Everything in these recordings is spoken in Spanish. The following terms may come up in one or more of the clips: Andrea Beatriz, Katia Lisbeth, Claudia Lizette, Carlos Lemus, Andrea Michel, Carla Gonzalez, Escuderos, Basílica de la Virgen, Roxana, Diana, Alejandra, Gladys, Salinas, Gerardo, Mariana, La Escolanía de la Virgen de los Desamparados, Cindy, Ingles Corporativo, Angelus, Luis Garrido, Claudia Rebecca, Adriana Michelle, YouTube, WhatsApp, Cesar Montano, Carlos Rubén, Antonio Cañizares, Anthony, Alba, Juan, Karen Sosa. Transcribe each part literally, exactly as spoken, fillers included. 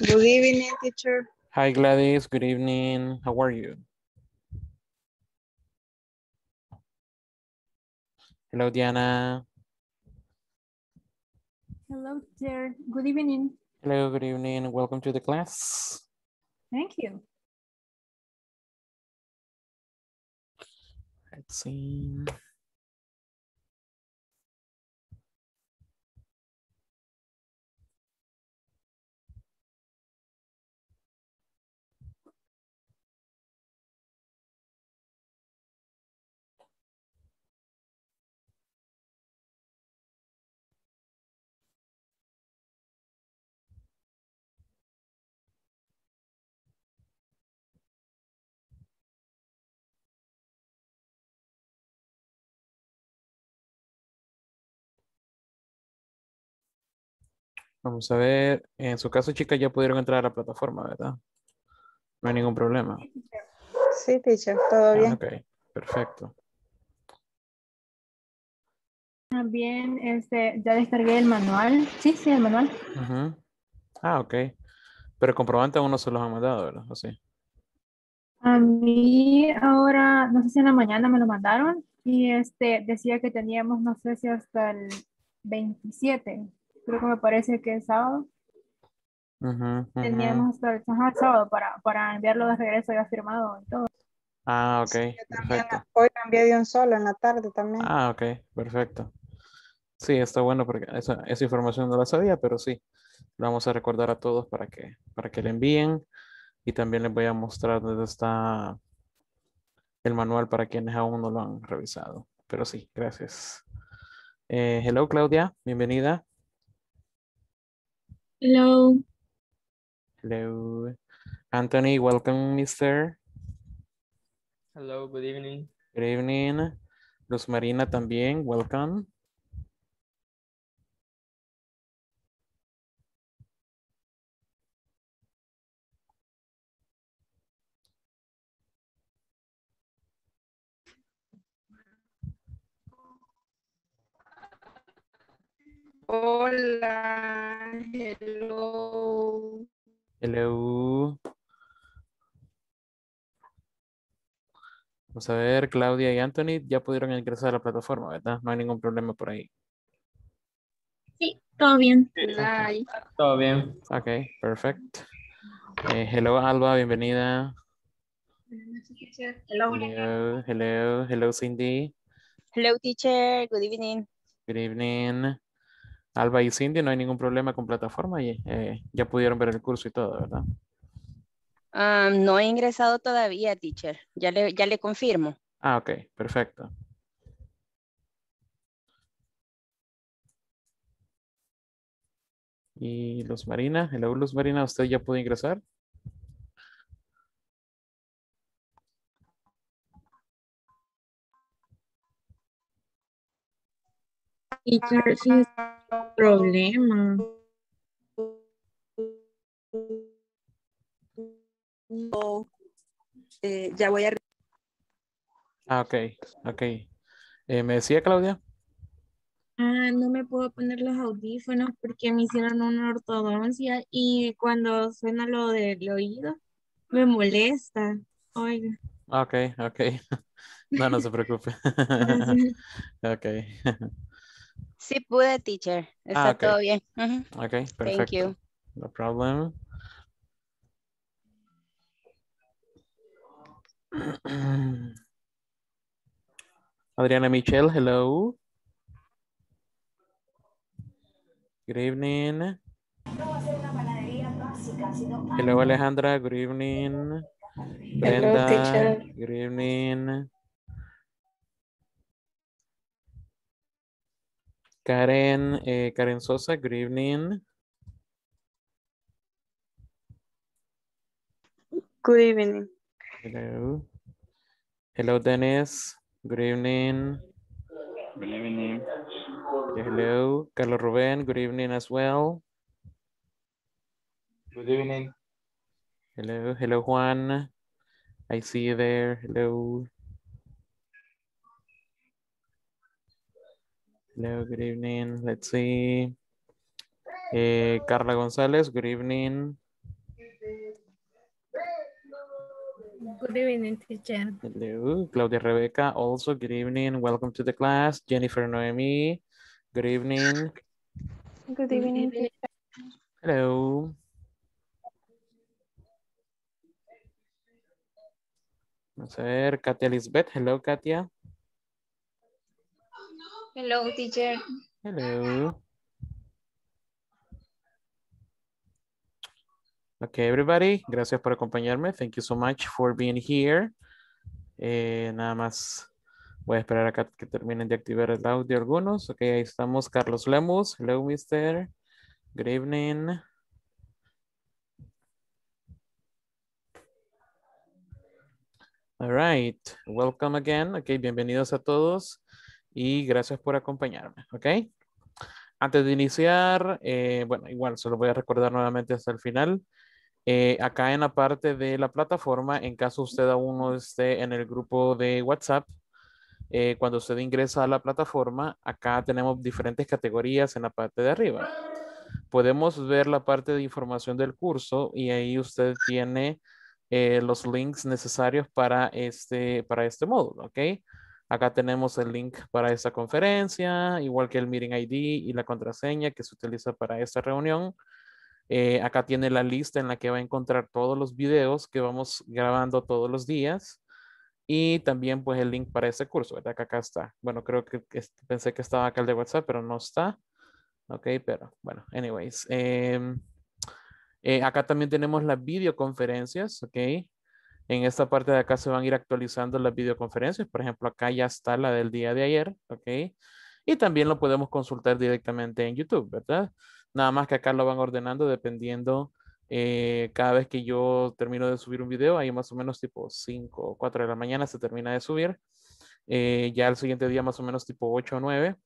Good evening, teacher. Hi, Gladys. Good evening. How are you? Hello, Diana. Hello there. Good evening. Hello, good evening. Welcome to the class. Thank you. Let's see. Vamos a ver, en su caso, chicas, ya pudieron entrar a la plataforma, ¿verdad? No hay ningún problema. Sí, teacher, todo bien. Ah, ok, perfecto. También, este, ya descargué el manual. Sí, sí, el manual. Uh-huh. Ah, ok. Pero comprobante aún no se los han mandado, ¿verdad? ¿O sí? A mí ahora, no sé si en la mañana me lo mandaron y este decía que teníamos, no sé si hasta el veintisiete. Creo que me parece que es sábado. Uh-huh, uh-huh. Teníamos hasta el sábado para, para enviarlo de regreso ya firmado y todo. Ah, ok. Sí, yo también, hoy cambié de un solo en la tarde también. Ah, ok, perfecto. Sí, está bueno porque esa, esa información no la sabía, pero sí. La vamos a recordar a todos para que, para que le envíen. Y también les voy a mostrar dónde está el manual para quienes aún no lo han revisado. Pero sí, gracias. Eh, hello, Claudia. Bienvenida. Hello. Hello. Anthony, welcome, mister. Hello, good evening. Good evening. Luz Marina también, welcome. Hola, hello. Hello. Vamos a ver, Claudia y Anthony ya pudieron ingresar a la plataforma, ¿verdad? No hay ningún problema por ahí. Sí, todo bien. Okay. Todo bien. Ok, perfecto. Eh, hello, Alba, bienvenida. Hello. Hello, hello, hello, Cindy. Hello, teacher. Good evening. Good evening. Alba y Cindy, no hay ningún problema con plataforma y eh, ya pudieron ver el curso y todo, ¿verdad? Um, no he ingresado todavía, teacher. Ya le, ya le confirmo. Ah, ok. Perfecto. Y Luz Marina, hello Luz Marina, ¿usted ya pudo ingresar? Teacher, sí es un problema. No, eh, ya voy a... Ah, ok, ok. Eh, ¿Me decía, Claudia? Ah, no me puedo poner los audífonos porque me hicieron una ortodoncia y cuando suena lo del oído me molesta. Oiga. Ok, ok. No, no se preocupe. Ok. Sí pude, teacher. Está ah, okay. Todo bien. Uh-huh. Ok, perfecto. Thank you. No problem. Adriana Michelle, hello. Good evening. Hello, Alejandra. Good evening. Brenda, hello, teacher. Good evening. Karen, eh, Karen Sosa, good evening. Good evening. Hello. Hello, Dennis. Good evening. Good evening. Hello. Carlos Rubén, good evening as well. Good evening. Hello. Hello, Juan. I see you there. Hello. Hello, good evening. Let's see. Eh, Carla Gonzalez, good evening. Good evening, teacher. Hello. Claudia Rebecca, also good evening. Welcome to the class. Jennifer Noemi, good evening. Good evening, teacher. Hello. Vamos a ver, Katia Lisbeth. Hello, Katia. Hello, teacher. Hello. Okay, everybody, gracias por acompañarme. Thank you so much for being here. Eh, nada más voy a esperar acá que terminen de activar el audio algunos. Ok, ahí estamos. Carlos Lemus. Hello, mister. Good evening. All right. Welcome again. Ok, bienvenidos a todos y gracias por acompañarme. Ok. Antes de iniciar, eh, bueno, igual se lo voy a recordar nuevamente hasta el final. Eh, acá en la parte de la plataforma, en caso usted aún no esté en el grupo de WhatsApp, eh, cuando usted ingresa a la plataforma, acá tenemos diferentes categorías en la parte de arriba. Podemos ver la parte de información del curso y ahí usted tiene eh, los links necesarios para este, para este módulo, ¿ok? Acá tenemos el link para esta conferencia, igual que el meeting I D y la contraseña que se utiliza para esta reunión. Eh, acá tiene la lista en la que va a encontrar todos los videos que vamos grabando todos los días y también pues el link para este curso, ¿verdad? Que acá está. Bueno, creo que, que pensé que estaba acá el de WhatsApp, pero no está. Ok, pero bueno, anyways. Eh, eh, acá también tenemos las videoconferencias, ok. En esta parte de acá se van a ir actualizando las videoconferencias. Por ejemplo, acá ya está la del día de ayer, ok. Y también lo podemos consultar directamente en YouTube, ¿verdad? Nada más que acá lo van ordenando dependiendo eh, cada vez que yo termino de subir un video, ahí más o menos tipo cinco o cuatro de la mañana se termina de subir. Eh, ya el siguiente día más o menos tipo ocho o nueve.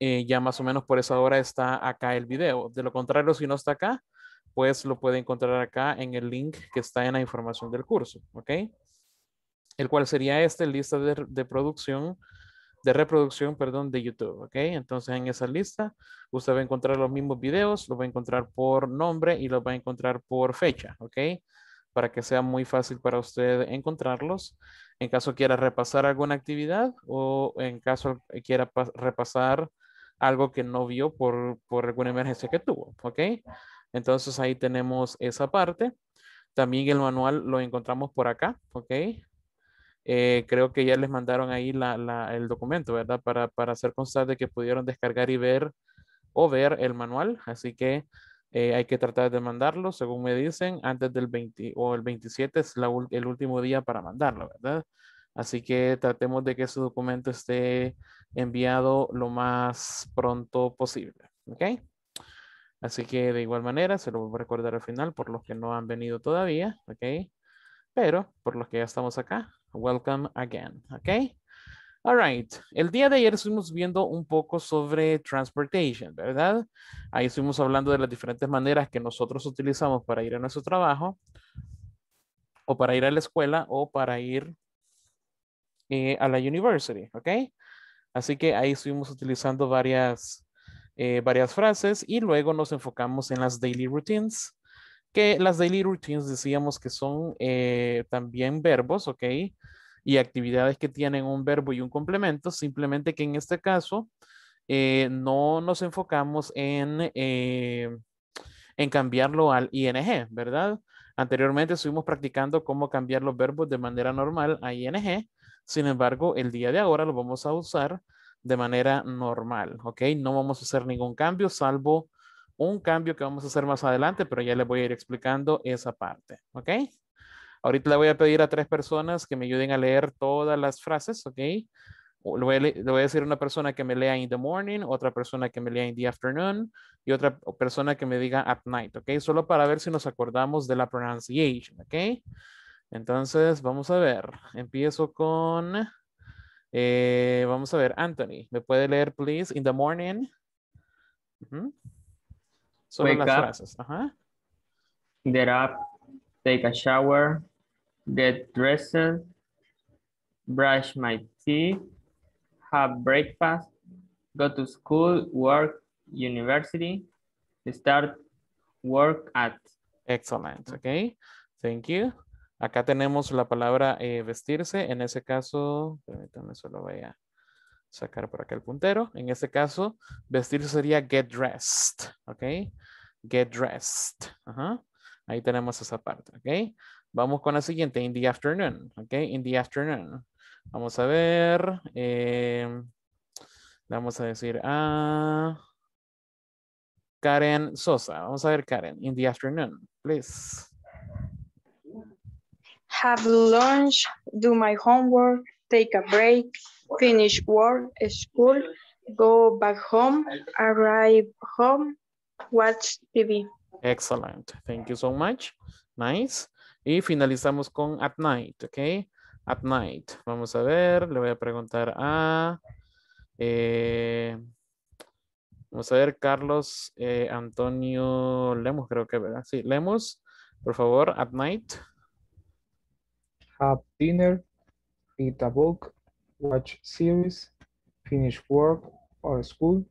Eh, ya más o menos por esa hora está acá el video. De lo contrario, si no está acá, pues lo puede encontrar acá en el link que está en la información del curso, ¿ok? El cual sería este, lista de, de producción. de reproducción, perdón, de YouTube, ¿ok? Entonces en esa lista usted va a encontrar los mismos videos, los va a encontrar por nombre y los va a encontrar por fecha, ¿ok? Para que sea muy fácil para usted encontrarlos. En caso quiera repasar alguna actividad o en caso quiera repasar algo que no vio por, por alguna emergencia que tuvo, ¿ok? Entonces ahí tenemos esa parte. También el manual lo encontramos por acá, ¿ok? Eh, creo que ya les mandaron ahí la, la, el documento, ¿verdad? Para, para hacer constar de que pudieron descargar y ver o ver el manual. Así que eh, hay que tratar de mandarlo, según me dicen, antes del veinte o el veintisiete es la, el último día para mandarlo, ¿verdad? Así que tratemos de que ese documento esté enviado lo más pronto posible, ¿ok? Así que de igual manera, se lo voy a recordar al final por los que no han venido todavía, ¿ok? Pero por los que ya estamos acá, welcome again, ¿ok? All right. El día de ayer estuvimos viendo un poco sobre transportation, ¿verdad? Ahí estuvimos hablando de las diferentes maneras que nosotros utilizamos para ir a nuestro trabajo o para ir a la escuela o para ir eh, a la university, ¿ok? Así que ahí estuvimos utilizando varias, eh, varias frases y luego nos enfocamos en las daily routines. Que las daily routines decíamos que son eh, también verbos, ¿ok? Y actividades que tienen un verbo y un complemento, simplemente que en este caso eh, no nos enfocamos en, eh, en cambiarlo al I N G, ¿verdad? Anteriormente estuvimos practicando cómo cambiar los verbos de manera normal a I N G, sin embargo, el día de ahora lo vamos a usar de manera normal, ¿ok? No vamos a hacer ningún cambio, salvo un cambio que vamos a hacer más adelante, pero ya les voy a ir explicando esa parte, ¿ok? Ahorita le voy a pedir a tres personas que me ayuden a leer todas las frases, ¿ok? Le voy a, le voy a decir a una persona que me lea in the morning, otra persona que me lea in the afternoon y otra persona que me diga at night, ¿ok? Solo para ver si nos acordamos de la pronunciation, ¿ok? Entonces, vamos a ver. Empiezo con, eh, vamos a ver, Anthony, ¿me puede leer, please, in the morning? Uh-huh. Solo wake las up, frases. Ajá. Get up, take a shower, get dressed, brush my teeth, have breakfast, go to school, work, university, start work at. Excellent, okay. Thank you. Acá tenemos la palabra eh, vestirse. En ese caso, permítanme, solo voy a sacar por acá el puntero. En este caso, vestirse sería get dressed. ¿Ok? Get dressed. Ajá. Ahí tenemos esa parte. ¿Ok? Vamos con la siguiente. In the afternoon. ¿Ok? In the afternoon. Vamos a ver. Eh, vamos a decir a Karen Sosa. Vamos a ver, Karen. In the afternoon, please. Have lunch, do my homework, take a break, finish work, school, go back home, arrive home, watch T V. Excellent. Thank you so much. Nice. Y finalizamos con at night, ¿ok? At night. Vamos a ver, le voy a preguntar a... Eh, vamos a ver, Carlos eh, Antonio Lemus, creo que, ¿verdad? Sí, Lemus, por favor, at night. Have dinner, read a book, watch series, finish work or school,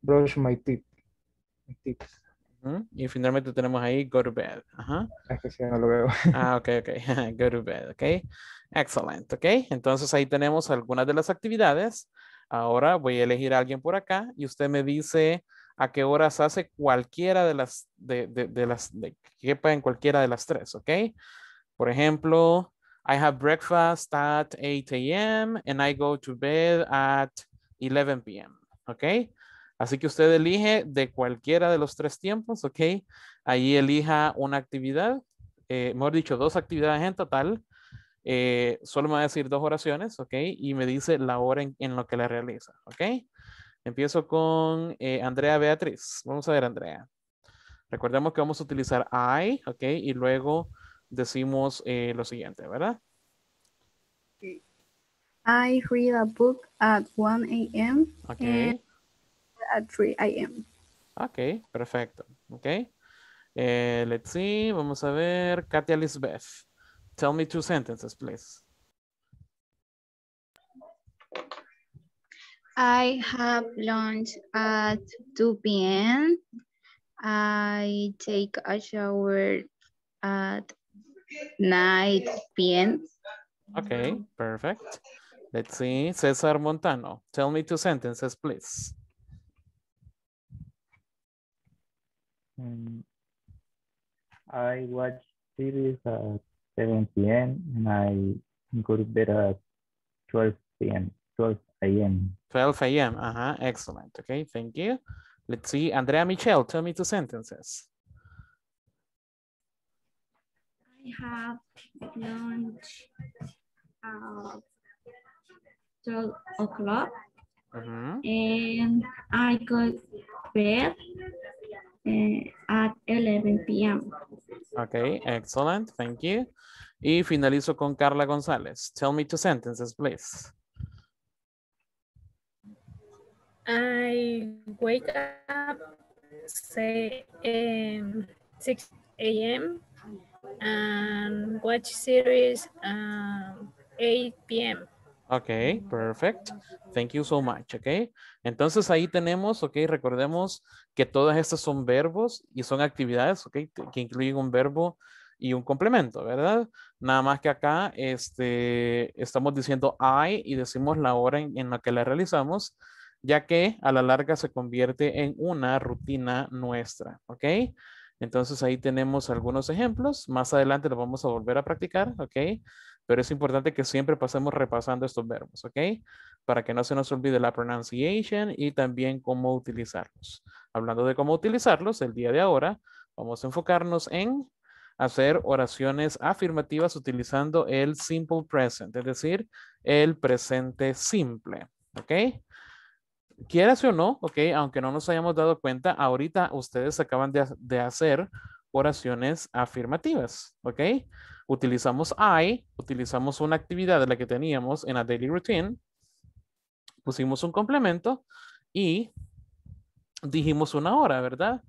brush my teeth. My teeth. Uh-huh. Y finalmente tenemos ahí go to bed. Ajá. Es que sí, no lo veo. Ah, ok, ok. Go to bed, ok. Excellent, ok. Entonces ahí tenemos algunas de las actividades. Ahora voy a elegir a alguien por acá y usted me dice a qué horas hace cualquiera de las, de, de, de las, de, que pueden cualquiera de las tres, ok. Por ejemplo... I have breakfast at eight A M and I go to bed at eleven P M ¿Ok? Así que usted elige de cualquiera de los tres tiempos, ¿ok? Ahí elija una actividad, eh, mejor dicho, dos actividades en total. Eh, solo me va a decir dos oraciones, ¿ok? Y me dice la hora en, en lo que la realiza, ¿ok? Empiezo con eh, Andrea Beatriz. Vamos a ver, Andrea. Recordemos que vamos a utilizar I, ¿ok? Y luego... decimos eh, lo siguiente, ¿verdad? I read a book at one A M Okay. And at three A M Ok, perfecto. Ok. Eh, let's see. Vamos a ver. Katia Lisbeth. Tell me two sentences, please. I have lunch at two P M I take a shower at nine P M Okay, perfect. Let's see. Cesar Montano, tell me two sentences, please. Um, I watch series at seven P M and I go to bed at twelve P M twelve A M twelve A M Uh-huh. Excellent. Okay, thank you. Let's see. Andrea Michel, tell me two sentences. I have lunch at twelve o'clock uh-huh. and I go to bed uh, at eleven P M Okay, excellent. Thank you. Y finalizo con Carla Gonzalez. Tell me two sentences, please. I wake up, say, um, six A M and watch series um, eight P M Ok, perfecto. Thank you so much, ok. Entonces ahí tenemos, ok, recordemos que todas estas son verbos y son actividades, ok, que incluyen un verbo y un complemento, ¿verdad? Nada más que acá este, estamos diciendo I y decimos la hora en, en la que la realizamos, ya que a la larga se convierte en una rutina nuestra, ok. Entonces ahí tenemos algunos ejemplos. Más adelante los vamos a volver a practicar, ¿ok? Pero es importante que siempre pasemos repasando estos verbos, ¿ok? Para que no se nos olvide la pronunciation y también cómo utilizarlos. Hablando de cómo utilizarlos, el día de ahora vamos a enfocarnos en hacer oraciones afirmativas utilizando el simple present, es decir, el presente simple, ¿ok? Quieras o no, ok, aunque no nos hayamos dado cuenta, ahorita ustedes acaban de, de hacer oraciones afirmativas, ok. Utilizamos I, utilizamos una actividad de la que teníamos en la daily routine, pusimos un complemento y dijimos una hora, ¿verdad?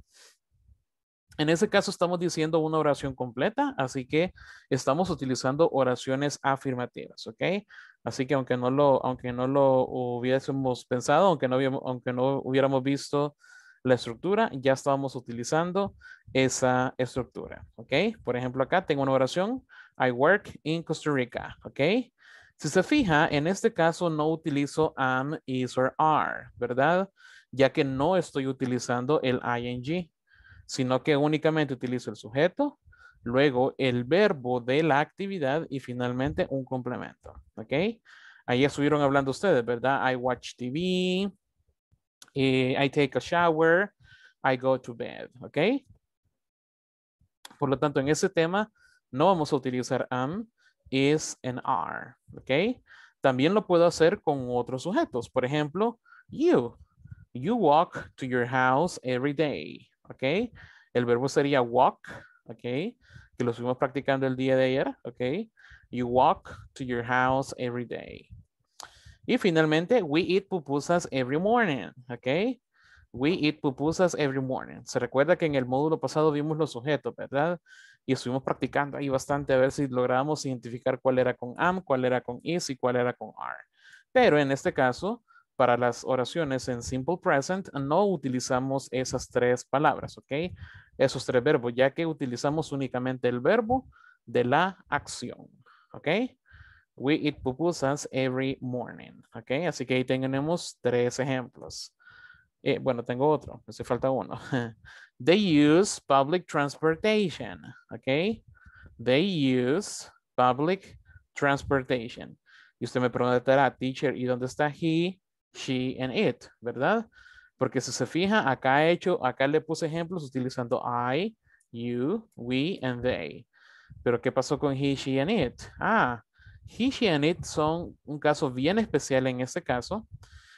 En ese caso estamos diciendo una oración completa, así que estamos utilizando oraciones afirmativas, ¿ok? Así que aunque no lo, aunque no lo hubiésemos pensado, aunque no, aunque no hubiéramos visto la estructura, ya estábamos utilizando esa estructura, ¿ok? Por ejemplo, acá tengo una oración. I work in Costa Rica, ¿ok? Si se fija, en este caso no utilizo am, is, or are, ¿verdad? Ya que no estoy utilizando el ing, sino que únicamente utilizo el sujeto, luego el verbo de la actividad y finalmente un complemento, ¿ok? Ahí estuvieron hablando ustedes, ¿verdad? I watch T V, I take a shower, I go to bed, ¿ok? Por lo tanto, en ese tema no vamos a utilizar am, is, and are, ¿ok? También lo puedo hacer con otros sujetos. Por ejemplo, you. You walk to your house every day, ¿ok? El verbo sería walk, ¿ok? Que lo estuvimos practicando el día de ayer, ¿ok? You walk to your house every day. Y finalmente, we eat pupusas every morning, ¿ok? We eat pupusas every morning. Se recuerda que en el módulo pasado vimos los sujetos, ¿verdad? Y estuvimos practicando ahí bastante a ver si lográbamos identificar cuál era con am, cuál era con is y cuál era con are. Pero en este caso, para las oraciones en simple present, no utilizamos esas tres palabras, ¿ok? Esos tres verbos, ya que utilizamos únicamente el verbo de la acción, ¿ok? We eat pupusas every morning, ¿ok? Así que ahí tenemos tres ejemplos. Eh, bueno, tengo otro, me hace falta uno. They use public transportation, ¿ok? They use public transportation. Y usted me preguntará, teacher, ¿y dónde está he, she, and it? ¿Verdad? Porque si se fija, acá he hecho, acá le puse ejemplos utilizando I, you, we, and they. Pero ¿qué pasó con he, she, and it? Ah, he, she, and it son un caso bien especial en este caso.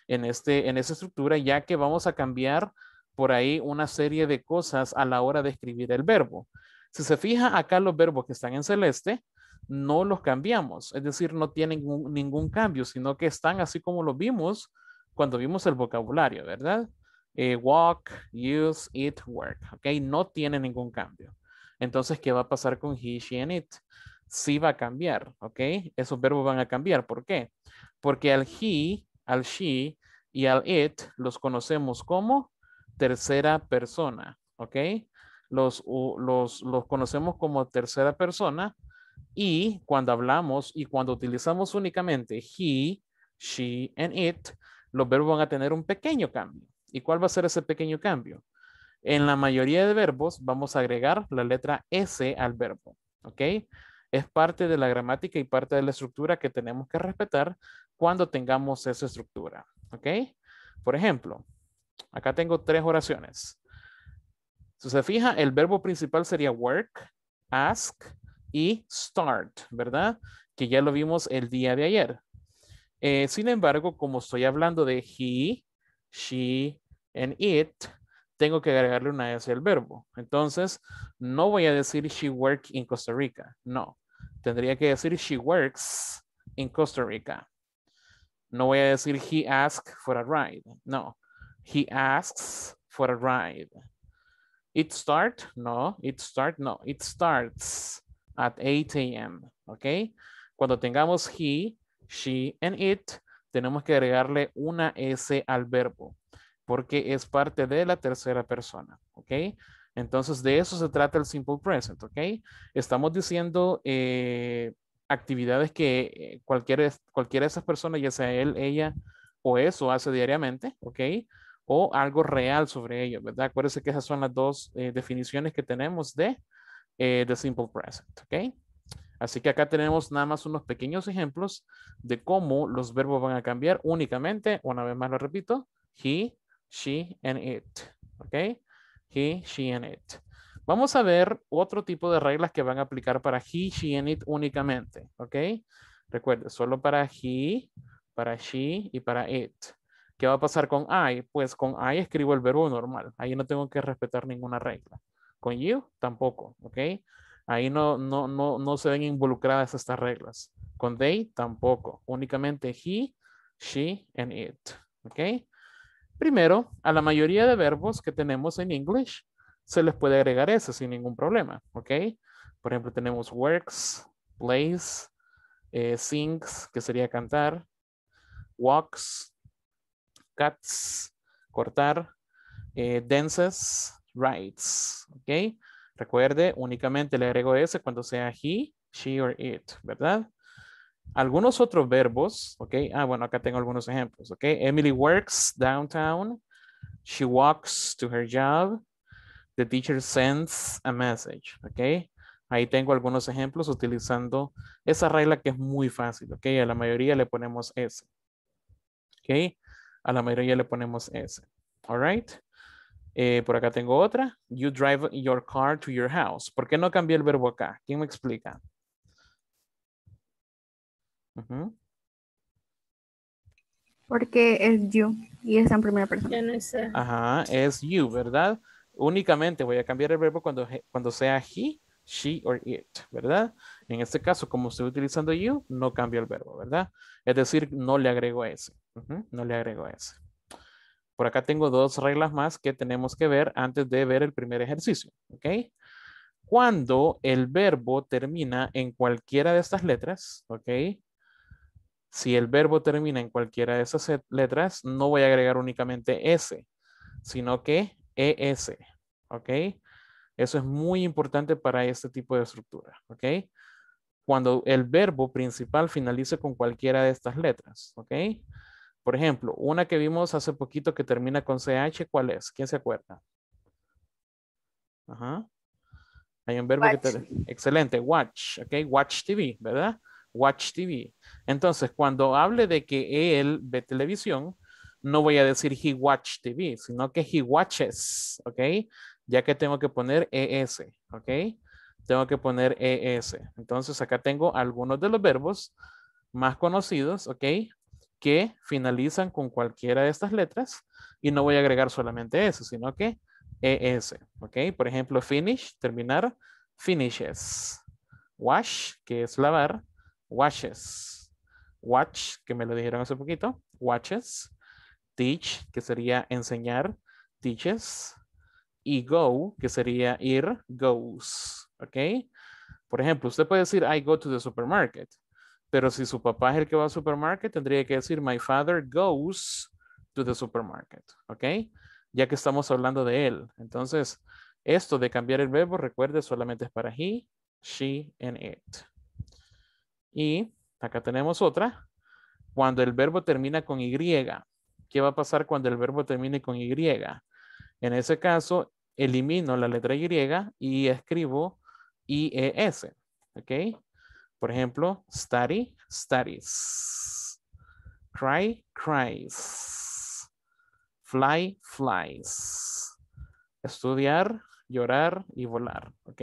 En, este, en esta estructura, ya que vamos a cambiar por ahí una serie de cosas a la hora de escribir el verbo. Si se fija, acá los verbos que están en celeste no los cambiamos, es decir, no tienen un, ningún cambio, sino que están así como lo vimos cuando vimos el vocabulario, ¿verdad? Eh, walk, use, eat, work, ¿ok? No tiene ningún cambio. Entonces, ¿qué va a pasar con he, she, and it? Sí va a cambiar, ¿ok? Esos verbos van a cambiar, ¿por qué? Porque al he, al she y al it los conocemos como tercera persona, ¿ok? Los, los, los conocemos como tercera persona y cuando hablamos y cuando utilizamos únicamente he, she and it, los verbos van a tener un pequeño cambio. ¿Y cuál va a ser ese pequeño cambio? En la mayoría de verbos vamos a agregar la letra S al verbo, ¿ok? Es parte de la gramática y parte de la estructura que tenemos que respetar cuando tengamos esa estructura, ¿ok? Por ejemplo, acá tengo tres oraciones. Si se fija, el verbo principal sería work, ask y start, ¿verdad? Que ya lo vimos el día de ayer. Eh, sin embargo, como estoy hablando de he, she, and it, tengo que agregarle una S al verbo. Entonces, no voy a decir she work in Costa Rica, no. Tendría que decir she works in Costa Rica. No voy a decir he asks for a ride. No. He asks for a ride. It start. No. It start. No. It starts at eight A M ¿Ok? Cuando tengamos he, she, and it, tenemos que agregarle una S al verbo, porque es parte de la tercera persona. ¿Ok? Entonces, de eso se trata el simple present, ¿ok? Estamos diciendo eh, actividades que cualquiera, cualquiera de esas personas, ya sea él, ella o eso hace diariamente, ¿ok? O algo real sobre ello, ¿verdad? Acuérdense que esas son las dos eh, definiciones que tenemos de eh, the simple present, ¿ok? Así que acá tenemos nada más unos pequeños ejemplos de cómo los verbos van a cambiar únicamente, una vez más lo repito, he, she, and it, ¿ok? He, she, and it. Vamos a ver otro tipo de reglas que van a aplicar para he, she, and it únicamente, ¿ok? Recuerde, solo para he, para she y para it. ¿Qué va a pasar con I? Pues con I escribo el verbo normal. Ahí no tengo que respetar ninguna regla. Con you, tampoco, ¿ok? Ahí no, no, no, no se ven involucradas estas reglas. Con they, tampoco. Únicamente he, she, and it, ¿ok? Primero, a la mayoría de verbos que tenemos en English se les puede agregar ese sin ningún problema, ¿ok? Por ejemplo, tenemos works, plays, eh, sings, que sería cantar, walks, cuts, cortar, eh, dances, rides, ¿ok? Recuerde, únicamente le agrego ese cuando sea he, she or it, ¿verdad? Algunos otros verbos, ¿ok? Ah, bueno, acá tengo algunos ejemplos, ¿ok? Emily works downtown. She walks to her job. The teacher sends a message, ¿ok? Ahí tengo algunos ejemplos utilizando esa regla que es muy fácil, ¿ok? A la mayoría le ponemos S, ¿ok? A la mayoría le ponemos S, all right? Eh, por acá tengo otra. You drive your car to your house. ¿Por qué no cambié el verbo acá? ¿Quién me explica? Uh-huh. Porque es you y es en primera persona. No sé. Ajá, es you, ¿verdad? Únicamente voy a cambiar el verbo cuando, cuando sea he, she or it, ¿verdad? En este caso, como estoy utilizando you, no cambio el verbo, ¿verdad? Es decir, no le agrego ese. Uh-huh, no le agrego ese. Por acá tengo dos reglas más que tenemos que ver antes de ver el primer ejercicio, ¿ok? Cuando el verbo termina en cualquiera de estas letras, ¿ok? Si el verbo termina en cualquiera de esas letras, no voy a agregar únicamente S, sino que E S, ¿ok? Eso es muy importante para este tipo de estructura, ¿ok? Cuando el verbo principal finalice con cualquiera de estas letras, ¿ok? Por ejemplo, una que vimos hace poquito que termina con C H, ¿cuál es? ¿Quién se acuerda? Ajá. Hay un verbo watch. Que te... Excelente, watch, ¿ok? Watch T V, ¿verdad? Watch T V. Entonces, cuando hable de que él ve televisión, no voy a decir he watch T V, sino que he watches, ¿ok? Ya que tengo que poner E S, ¿ok? Tengo que poner E S. Entonces, acá tengo algunos de los verbos más conocidos, ¿ok? Que finalizan con cualquiera de estas letras y no voy a agregar solamente eso, sino que es, ¿ok? Por ejemplo, finish, terminar, finishes. Wash, que es lavar, washes. Watch, que me lo dijeron hace poquito, watches. Teach, que sería enseñar, teaches. Y go, que sería ir, goes, ¿ok? Por ejemplo, usted puede decir I go to the supermarket. Pero si su papá es el que va al supermercado, tendría que decir my father goes to the supermarket, ¿ok? Ya que estamos hablando de él. Entonces, esto de cambiar el verbo, recuerde, solamente es para he, she, and it. Y acá tenemos otra. Cuando el verbo termina con Y. ¿Qué va a pasar cuando el verbo termine con Y? En ese caso, elimino la letra Y y escribo I E S, ¿ok? Por ejemplo, study, studies. Cry, cries. Fly, flies. Estudiar, llorar y volar. ¿Ok?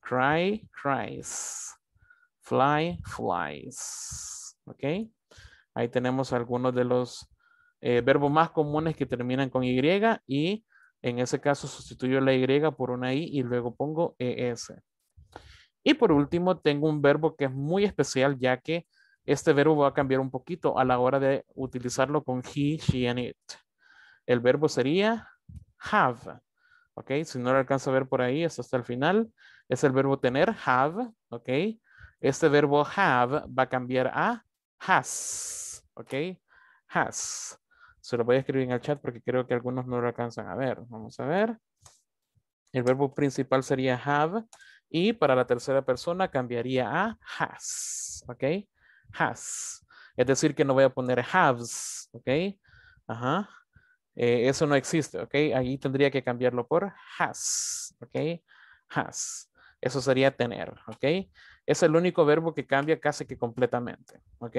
Cry, cries. Fly, flies. ¿Ok? Ahí tenemos algunos de los eh, verbos más comunes que terminan con Y y en ese caso sustituyo la Y por una I y luego pongo E S. Y por último, tengo un verbo que es muy especial, ya que este verbo va a cambiar un poquito a la hora de utilizarlo con he, she, and it. El verbo sería have. ¿Ok? Si no lo alcanza a ver por ahí, hasta hasta el final. Es el verbo tener, have. ¿Ok? Este verbo have va a cambiar a has. ¿Ok? Has. Se lo voy a escribir en el chat porque creo que algunos no lo alcanzan a ver. Vamos a ver. El verbo principal sería have. Y para la tercera persona cambiaría a has, ¿ok? Has. Es decir, que no voy a poner haves, ¿ok? Ajá. Eh, eso no existe, ¿ok? Ahí tendría que cambiarlo por has, ¿ok? Has. Eso sería tener, ¿ok? Es el único verbo que cambia casi que completamente, ¿ok?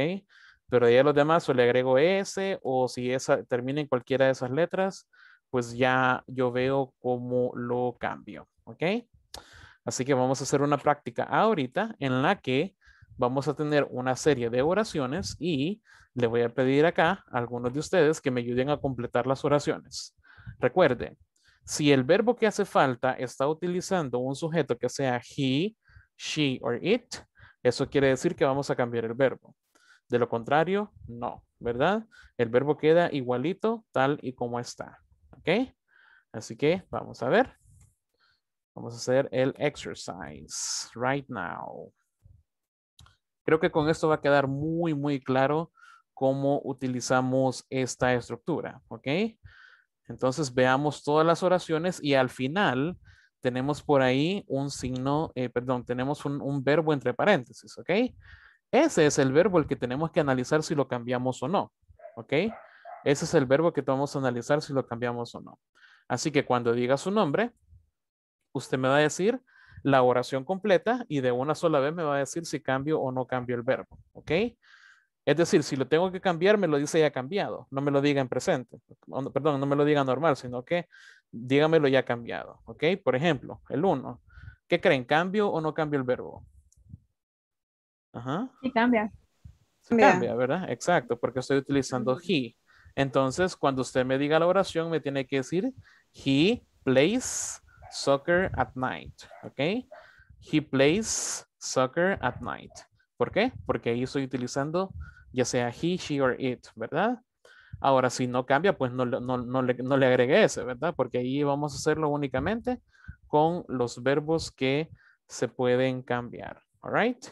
Pero ya los demás o le agrego S o si esa termina en cualquiera de esas letras, pues ya yo veo cómo lo cambio, ¿ok? Así que vamos a hacer una práctica ahorita en la que vamos a tener una serie de oraciones y le voy a pedir acá a algunos de ustedes que me ayuden a completar las oraciones. Recuerde, si el verbo que hace falta está utilizando un sujeto que sea he, she or it, eso quiere decir que vamos a cambiar el verbo. De lo contrario, no, ¿verdad? El verbo queda igualito tal y como está, ¿ok? Así que vamos a ver. Vamos a hacer el exercise right now. Creo que con esto va a quedar muy, muy claro cómo utilizamos esta estructura, ¿ok? Entonces veamos todas las oraciones y al final tenemos por ahí un signo, eh, perdón, tenemos un, un verbo entre paréntesis, ¿ok? Ese es el verbo el que tenemos que analizar si lo cambiamos o no, ¿ok? Ese es el verbo que vamos a analizar si lo cambiamos o no. Así que cuando diga su nombre, usted me va a decir la oración completa y de una sola vez me va a decir si cambio o no cambio el verbo, ¿ok? Es decir, si lo tengo que cambiar, me lo dice ya cambiado. No me lo diga en presente. Perdón, no me lo diga normal, sino que dígamelo ya cambiado. ¿Ok? Por ejemplo, el uno. ¿Qué creen? ¿Cambio o no cambio el verbo? Ajá. Sí, cambia. Sí, cambia. Cambia, ¿verdad? Exacto, porque estoy utilizando he. Entonces, cuando usted me diga la oración, me tiene que decir, he plays soccer at night. ¿Ok? He plays soccer at night. ¿Por qué? Porque ahí estoy utilizando ya sea he, she, or it, ¿verdad? Ahora, si no cambia, pues no, no, no, le, no le agregué ese, ¿verdad? Porque ahí vamos a hacerlo únicamente con los verbos que se pueden cambiar, ¿all right?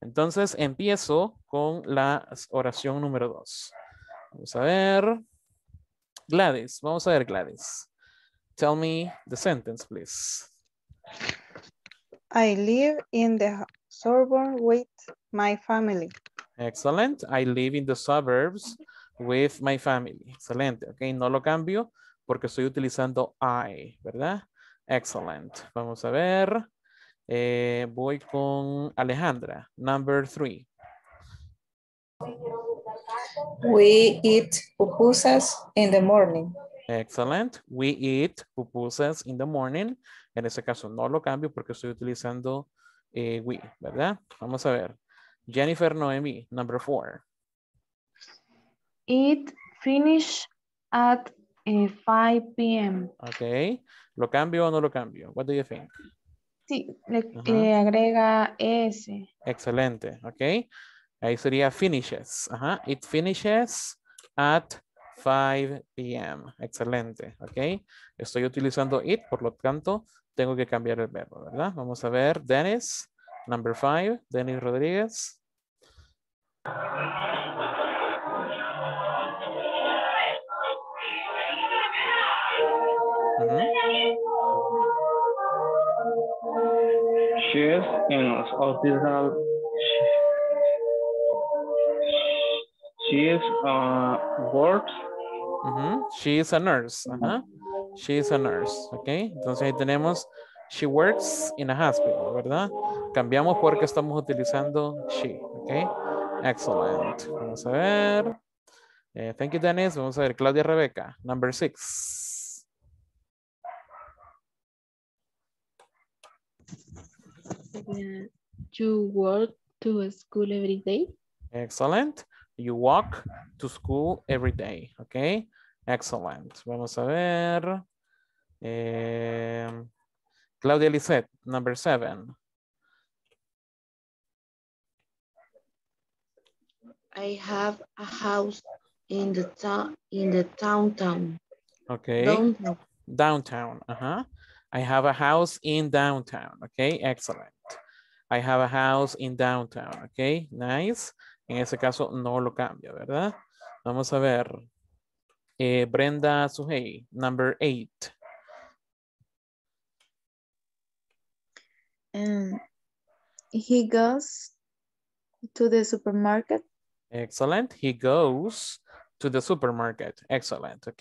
Entonces, empiezo con la oración número dos. Vamos a ver. Gladys, vamos a ver, Gladys. Tell me the sentence, please. I live in the suburbs with my family. Excellent. I live in the suburbs with my family. Excelente. Ok, no lo cambio porque estoy utilizando I, ¿verdad? Excellent. Vamos a ver. Eh, voy con Alejandra. Number three. We eat pupusas in the morning. Excellent. We eat pupusas in the morning. En ese caso no lo cambio porque estoy utilizando eh, we, ¿verdad? Vamos a ver. Jennifer Noemi, number four. It finish at eh, five p m Ok. ¿Lo cambio o no lo cambio? What do you think? Sí, le, uh-huh. le agrega S. Excelente. Ok. Ahí sería finishes. Ajá. Uh-huh. It finishes at five p m Excelente. Ok. Estoy utilizando it, por lo tanto, tengo que cambiar el verbo, ¿verdad? Vamos a ver. Dennis, number five. Dennis Rodríguez. Uh-huh. She is in hospital. She is uh, works. Uh-huh. She is a nurse. Uh-huh. She is a nurse. Ok. Entonces ahí tenemos she works in a hospital, ¿verdad? Cambiamos porque estamos utilizando she. Ok. Excellent. Vamos a ver. Eh, thank you, Dennis. Vamos a ver. Claudia Rebecca, number six. Uh, you walk to school every day. Excellent. You walk to school every day. Ok. Excellent. Vamos a ver. Eh, Claudia Lizette, number seven. I have a house in the town, in the downtown. Okay. Downtown. Downtown. Uh-huh. I have a house in downtown. Okay. Excellent. I have a house in downtown. Okay. Nice. En ese caso no lo cambia, ¿verdad? Vamos a ver. Eh, Brenda Suhey, number eight. And he goes to the supermarket. Excellent. He goes to the supermarket. Excellent. Ok.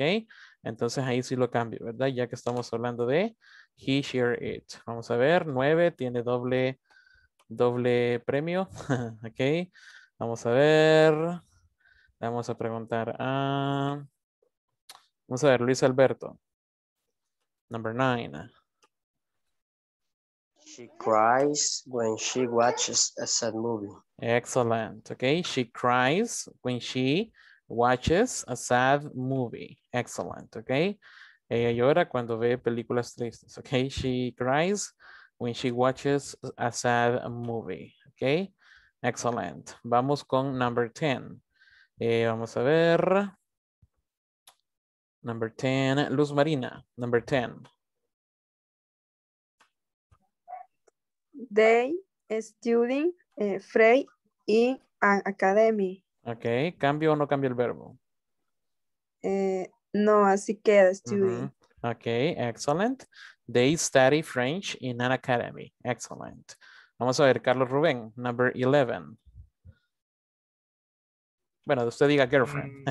Entonces ahí sí lo cambio, ¿verdad? Ya que estamos hablando de he, she, or it. Vamos a ver. Nueve tiene doble, doble premio. Ok. Vamos a ver. Vamos a preguntar a... Vamos a ver, Luis Alberto. Number nine. She cries when she watches a sad movie. Excellent. Okay. She cries when she watches a sad movie. Excellent. Okay. Ella llora cuando ve películas tristes. Okay. She cries when she watches a sad movie. Okay. Excellent. Vamos con number ten. Eh, vamos a ver. Number ten, Luz Marina, number ten. They studying uh, Frey in an academy. Ok, ¿cambio o no cambio el verbo? Eh, no, así queda, student. Uh-huh. Okay, excellent. They study French in an academy. Excellent. Vamos a ver, Carlos Rubén, number eleven. Bueno, usted diga girlfriend.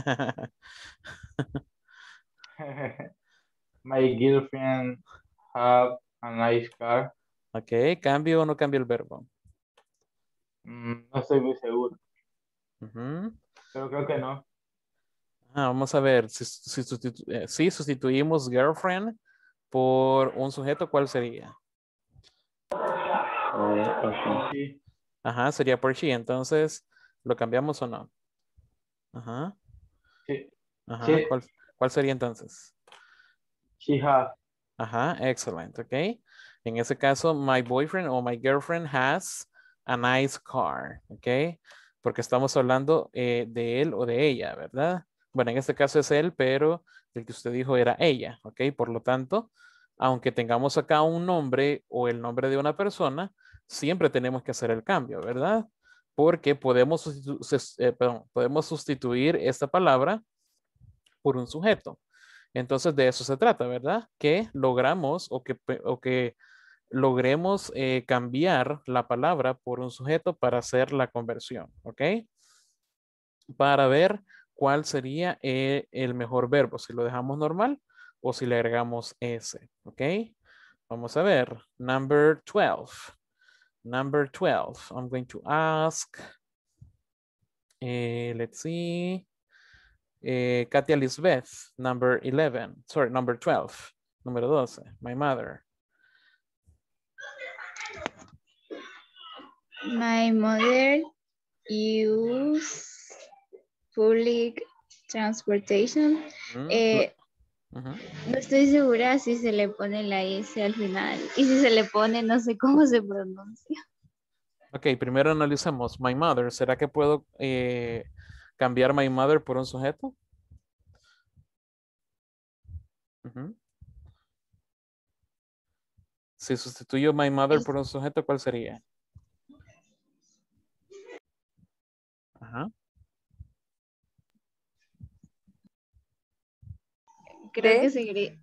My girlfriend have a nice car. Ok, ¿cambio o no cambio el verbo? Mm, no estoy muy seguro. Uh-huh. Pero creo que no. Ah, vamos a ver, si, si, sustitu eh, si sustituimos girlfriend por un sujeto, ¿cuál sería? Uh, sí. Ajá, sería por she. Entonces, ¿lo cambiamos o no? Ajá. Sí. Ajá. Sí. ¿Cuál, ¿Cuál sería entonces? She has. Ajá, excellent, ok. En ese caso, my boyfriend o my girlfriend has a nice car, ok. Porque estamos hablando eh, de él o de ella, ¿verdad? Bueno, en este caso es él, pero el que usted dijo era ella, ok. Por lo tanto, aunque tengamos acá un nombre o el nombre de una persona, siempre tenemos que hacer el cambio, ¿verdad? Porque podemos, sustitu eh, perdón, podemos sustituir esta palabra por un sujeto. Entonces de eso se trata, ¿verdad? Que logramos o que, o que logremos eh, cambiar la palabra por un sujeto para hacer la conversión, ¿ok? Para ver cuál sería eh, el mejor verbo, si lo dejamos normal o si le agregamos ese, ¿ok? Vamos a ver, number twelve. Number twelve, I'm going to ask, eh, let's see, eh, Katia Lisbeth, number eleven, sorry, number twelve, número doce, my mother. My mother uses public transportation. Mm-hmm. eh, Uh-huh. No estoy segura si se le pone la S al final. Y si se le pone, no sé cómo se pronuncia. Ok, primero analicemos my mother. ¿Será que puedo eh, cambiar my mother por un sujeto? Uh-huh. Si sustituyo my mother por un sujeto, ¿cuál sería? Ajá. Uh-huh. Creo que seguiré.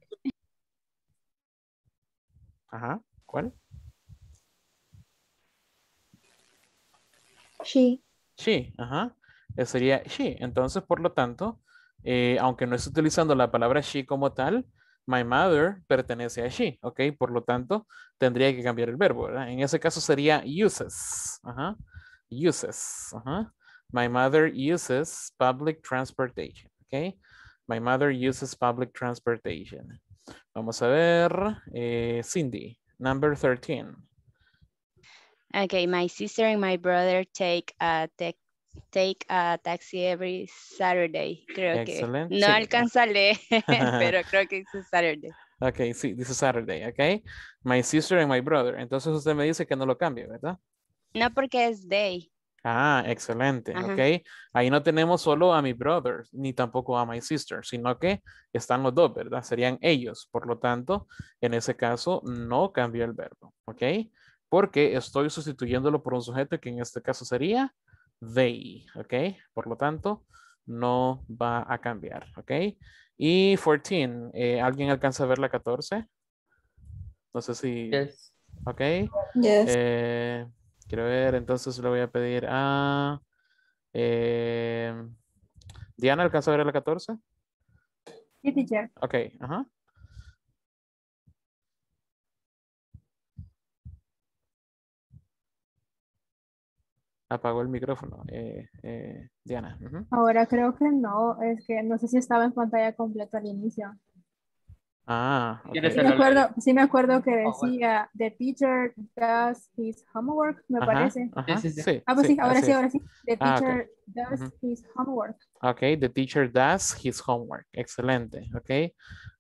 Ajá, ¿cuál? She. She, ajá. Eso sería she. Entonces, por lo tanto, eh, aunque no esté utilizando la palabra she como tal, my mother pertenece a she, ¿ok? Por lo tanto, tendría que cambiar el verbo, ¿verdad? En ese caso sería uses, ajá. Uses, ajá. My mother uses public transportation, ¿ok? My mother uses public transportation. Vamos a ver, eh, Cindy, number thirteen. Okay, my sister and my brother take a, te take a taxi every Saturday. Creo Excellent. Que no sí. alcanza a leer, pero creo que es Saturday. Okay, sí, this is Saturday, okay? My sister and my brother. Entonces usted me dice que no lo cambie, ¿verdad? No, porque es they. Ah, excelente, ajá. Ok. Ahí no tenemos solo a mi brother, ni tampoco a my sister, sino que están los dos, ¿verdad? Serían ellos. Por lo tanto, en ese caso, no cambió el verbo, ¿ok? Porque estoy sustituyéndolo por un sujeto que en este caso sería they, ¿ok? Por lo tanto, no va a cambiar, ¿ok? Y catorce, eh, ¿alguien alcanza a ver la catorce? No sé si... Yes. ¿Ok? Yes. Eh... Quiero ver, entonces le voy a pedir a... Eh, Diana, ¿alcanzó a ver la catorce? Sí, teacher. Ok, ajá. Apagó el micrófono, eh, eh, Diana. Uh-huh. Ahora creo que no, es que no sé si estaba en pantalla completa al inicio. Ah, okay. sí, me acuerdo, sí me acuerdo que decía, oh, bueno. The teacher does his homework, me ajá, parece. Ajá, sí, sí, sí. Ah, pues sí, sí ahora sí, ahora sí. The teacher ah, okay. does uh-huh. his homework. Ok, the teacher does his homework. Excelente, ok.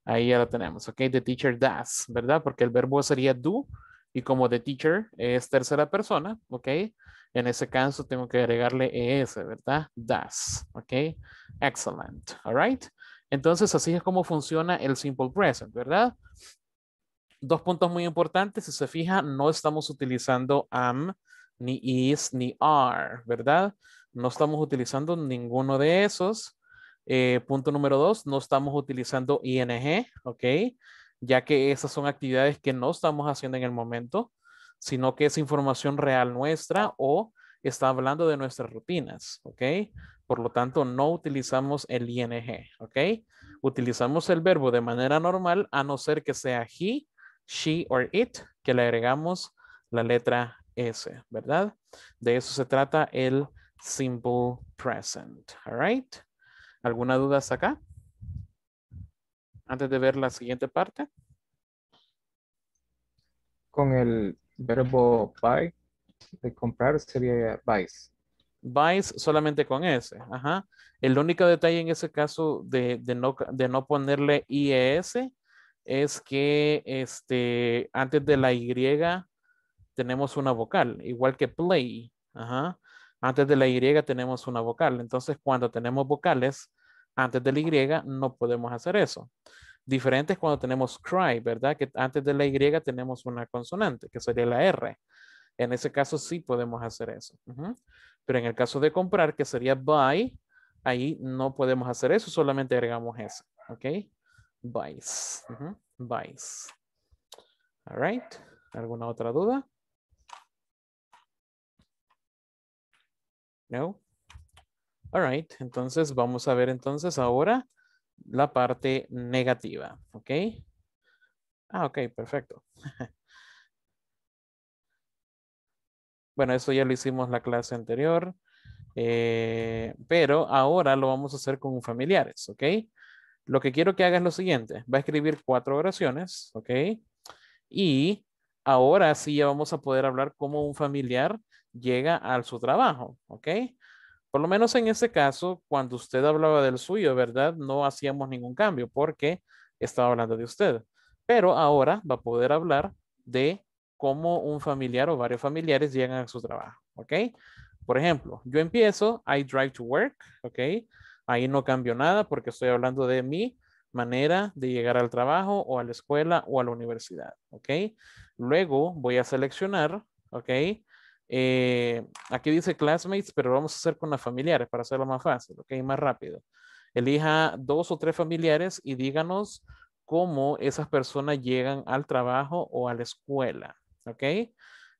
Ahí ya lo tenemos, ok. The teacher does, ¿verdad? Porque el verbo sería do y como the teacher es tercera persona, ok. En ese caso tengo que agregarle es, ¿verdad? Does, ok. Excellent, all right. Entonces, así es como funciona el simple present, ¿verdad? Dos puntos muy importantes. Si se fija, no estamos utilizando am, ni is, ni are, ¿verdad? No estamos utilizando ninguno de esos. Eh, punto número dos, no estamos utilizando I N G, ¿ok? Ya que esas son actividades que no estamos haciendo en el momento, sino que es información real nuestra o está hablando de nuestras rutinas, ¿ok? Por lo tanto, no utilizamos el I N G, ¿ok? Utilizamos el verbo de manera normal, a no ser que sea he, she or it, que le agregamos la letra S, ¿verdad? De eso se trata el simple present, all right? ¿Alguna duda hasta acá? Antes de ver la siguiente parte. Con el verbo buy, de comprar sería buys. Buys solamente con S. Ajá. El único detalle en ese caso de, de, no, de no ponerle I E S es que este, antes de la Y tenemos una vocal, igual que play. Ajá. Antes de la Y tenemos una vocal. Entonces cuando tenemos vocales antes de la Y no podemos hacer eso. Diferente es cuando tenemos cry, ¿verdad? Que antes de la Y tenemos una consonante, que sería la R. En ese caso sí podemos hacer eso. Uh-huh. Pero en el caso de comprar, que sería buy, ahí no podemos hacer eso, solamente agregamos eso. ¿Ok? Buys. Uh-huh. Buys. All right. ¿Alguna otra duda? No. All right. Entonces vamos a ver entonces ahora la parte negativa. ¿Ok? Ah, ok. Perfecto. Bueno, eso ya lo hicimos la clase anterior, eh, pero ahora lo vamos a hacer con familiares, ¿ok? Lo que quiero que haga es lo siguiente. Va a escribir cuatro oraciones, ¿ok? Y ahora sí ya vamos a poder hablar cómo un familiar llega a su trabajo, ¿ok? Por lo menos en este caso, cuando usted hablaba del suyo, ¿verdad? No hacíamos ningún cambio porque estaba hablando de usted. Pero ahora va a poder hablar de cómo un familiar o varios familiares llegan a su trabajo, ¿ok? Por ejemplo, yo empiezo, I drive to work, ¿ok? Ahí no cambio nada porque estoy hablando de mi manera de llegar al trabajo o a la escuela o a la universidad, ¿ok? Luego voy a seleccionar, ¿ok? Eh, aquí dice classmates, pero vamos a hacer con las familiares para hacerlo más fácil, ¿ok? Más rápido. Elija dos o tres familiares y díganos cómo esas personas llegan al trabajo o a la escuela. ¿Ok?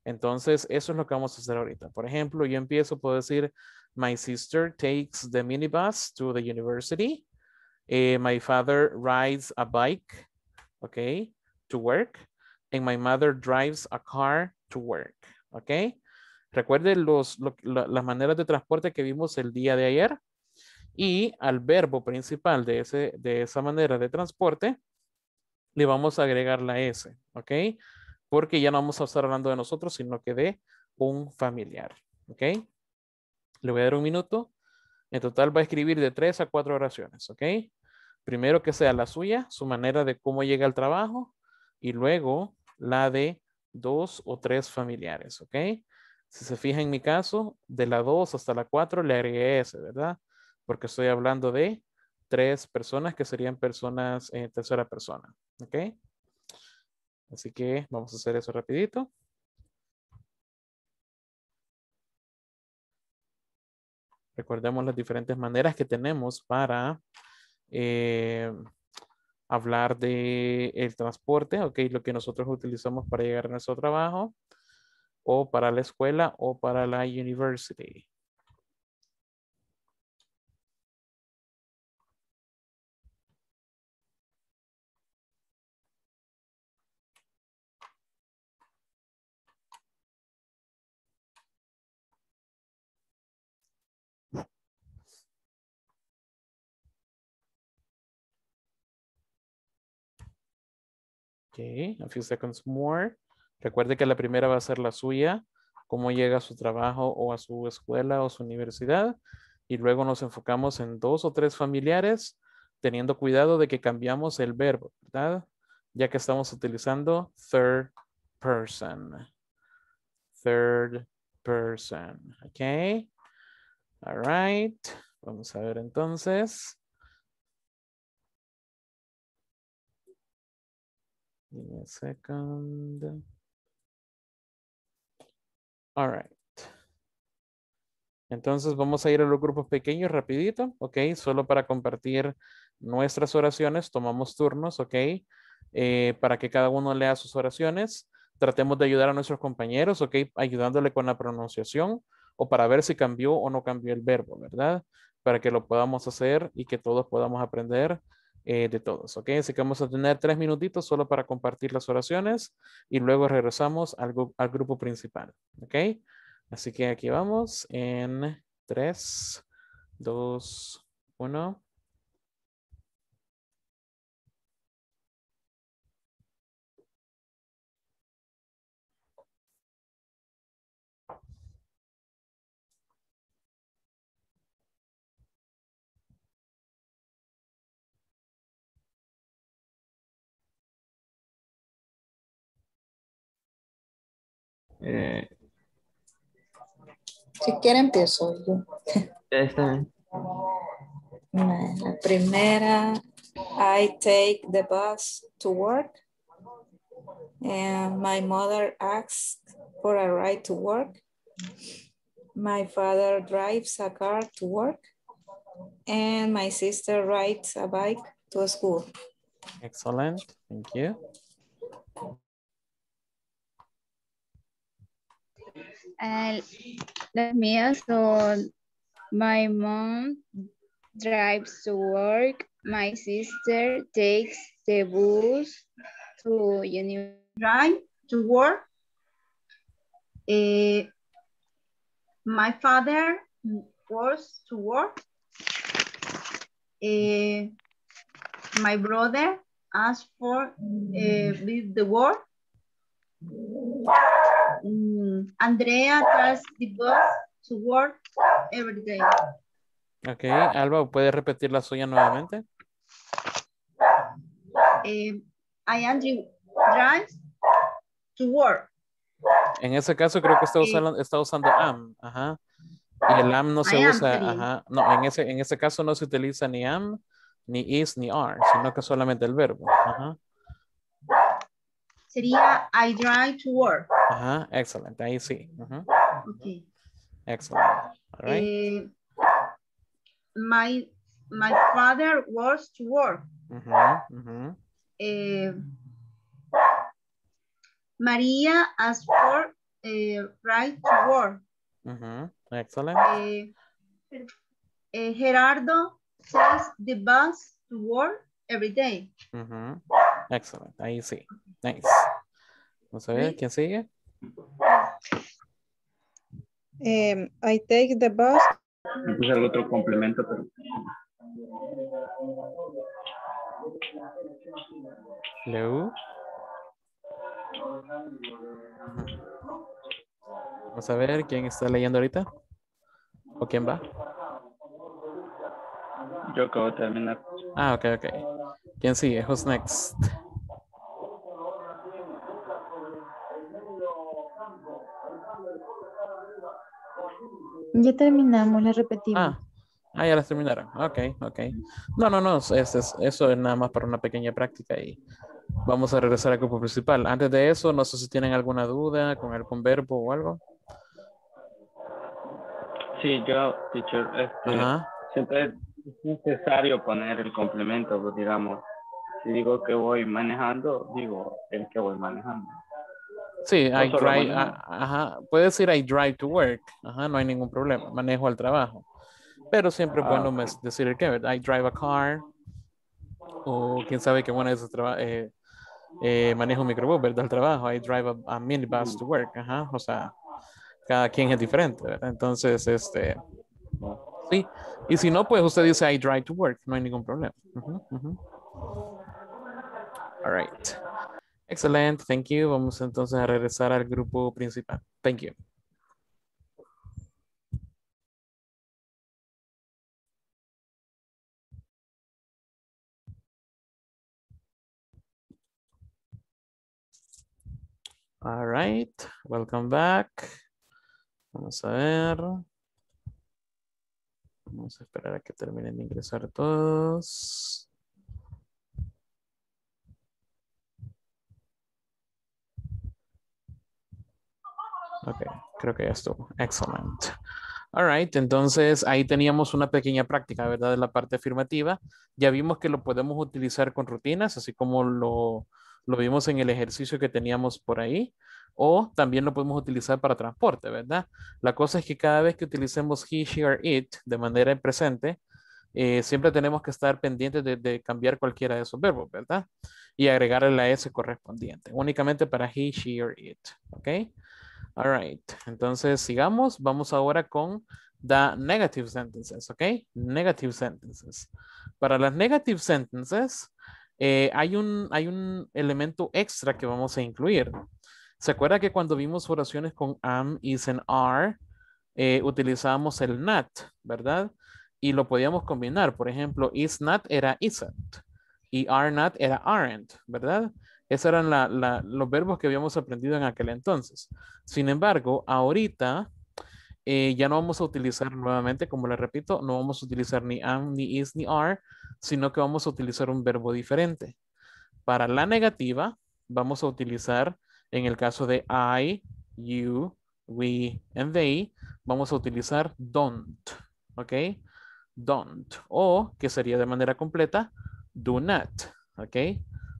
Entonces, eso es lo que vamos a hacer ahorita. Por ejemplo, yo empiezo, puedo decir, my sister takes the minibus to the university. Eh, my father rides a bike, ok, to work. And my mother drives a car to work, ok. Recuerde los, lo, la, las maneras de transporte que vimos el día de ayer. Y al verbo principal de, ese, de esa manera de transporte, le vamos a agregar la S, ok. Porque ya no vamos a estar hablando de nosotros, sino que de un familiar, ¿ok? Le voy a dar un minuto. En total va a escribir de tres a cuatro oraciones, ¿ok? Primero que sea la suya, su manera de cómo llega al trabajo, y luego la de dos o tres familiares, ¿ok? Si se fija en mi caso, de la dos hasta la cuatro le agregué ese, ¿verdad? Porque estoy hablando de tres personas que serían personas en eh, tercera persona, ¿ok? Así que vamos a hacer eso rapidito. Recordemos las diferentes maneras que tenemos para eh, hablar de el transporte, ok, lo que nosotros utilizamos para llegar a nuestro trabajo, o para la escuela, o para la university. Okay, a few seconds more. Recuerde que la primera va a ser la suya, cómo llega a su trabajo o a su escuela o su universidad. Y luego nos enfocamos en dos o tres familiares, teniendo cuidado de que cambiamos el verbo, ¿verdad? Ya que estamos utilizando third person. Third person, ok. All right, vamos a ver entonces. Give me a second. All right. Entonces vamos a ir a los grupos pequeños rapidito, ok, solo para compartir nuestras oraciones, tomamos turnos, ok, eh, para que cada uno lea sus oraciones, tratemos de ayudar a nuestros compañeros, ok, ayudándole con la pronunciación o para ver si cambió o no cambió el verbo, ¿verdad? Para que lo podamos hacer y que todos podamos aprender eh, de todos, ok, así que vamos a tener tres minutitos solo para compartir las oraciones y luego regresamos al, al grupo principal, ok. Así que aquí vamos en tres, dos, uno. Eh. Si quieren empiezo yo. Está bien. La primera, I take the bus to work. And my mother asks for a ride to work. My father drives a car to work. And my sister rides a bike to school. Excellent. Thank you. Uh, let me also, my mom drives to work. My sister takes the bus to university. Drive to work. Uh, my father goes to work. Uh, my brother asks for uh, the work. Mm, Andrea drives the bus to work every day. Okay, Alba, ¿puedes repetir la suya nuevamente? Eh, I Andrew drives to work. En ese caso creo que está usando, eh, está usando am, ajá. Y el am no se I usa, ajá. No, en ese, en ese caso no se utiliza ni am, ni is, ni are, sino que solamente el verbo, ajá. Sería I drive to work. Ajá, excelente, ahí sí. Uh-huh. Okay. Excelente. All right. Eh, my, my father works to work. Uh-huh, uh-huh. Eh, María asked for a ride to work. Uh-huh. Excellent. Eh, eh, Gerardo takes the bus to work every day. Uh-huh. Excellent, ahí sí. Nice. Vamos a ver, ¿quién sigue? Um, I take the bus. Puse el otro complemento, pero... Hello. Vamos a ver quién está leyendo ahorita. ¿O quién va? Yo acabo de terminar. Ah, ok, ok. ¿Quién sigue? Who's next? Ya terminamos, la repetimos. Ah, ah, ya las terminaron. Ok, ok. No, no, no, es, es, eso es nada más para una pequeña práctica y vamos a regresar al grupo principal. Antes de eso, no sé si tienen alguna duda con algún verbo o algo. Sí, yo, teacher, este, uh-huh. siempre es necesario poner el complemento, pues, digamos. Si digo que voy manejando, digo el que voy manejando. Sí, I drive, a, ajá, puede decir I drive to work, ajá, no hay ningún problema, manejo al trabajo, pero siempre es ah, bueno okay. decir el que, I drive a car, o quién sabe qué bueno es el trabajo, eh, eh, manejo un microbús, ¿verdad? Al trabajo, I drive a, a minibus to work, ajá, o sea, cada quien es diferente, ¿verdad? Entonces, este, sí, y si no, pues usted dice I drive to work, no hay ningún problema. Uh-huh, uh-huh. All right. Excelente, thank you. Vamos entonces a regresar al grupo principal. Thank you. All right, welcome back. Vamos a ver. Vamos a esperar a que terminen de ingresar todos. Ok, creo que ya estuvo. Excelente. All right, entonces ahí teníamos una pequeña práctica, ¿verdad? De la parte afirmativa. Ya vimos que lo podemos utilizar con rutinas, así como lo, lo vimos en el ejercicio que teníamos por ahí. O también lo podemos utilizar para transporte, ¿verdad? La cosa es que cada vez que utilicemos he, she, or it de manera en presente, eh, siempre tenemos que estar pendientes de, de cambiar cualquiera de esos verbos, ¿verdad? Y agregarle la S correspondiente, únicamente para he, she, or it, ¿ok? All right, entonces sigamos. Vamos ahora con the negative sentences, ¿ok? Negative sentences. Para las negative sentences, eh, hay, un, hay un elemento extra que vamos a incluir. ¿Se acuerda que cuando vimos oraciones con am, is, and are, eh, utilizábamos el not, ¿verdad? Y lo podíamos combinar. Por ejemplo, is not era isn't. Y are not era aren't, ¿verdad? Esos eran la, la, los verbos que habíamos aprendido en aquel entonces. Sin embargo, ahorita eh, ya no vamos a utilizar nuevamente, como les repito, no vamos a utilizar ni am, ni is, ni are, sino que vamos a utilizar un verbo diferente. Para la negativa, vamos a utilizar, en el caso de I, you, we, and they, vamos a utilizar don't, ¿ok? Don't, o que sería de manera completa, do not, ¿ok?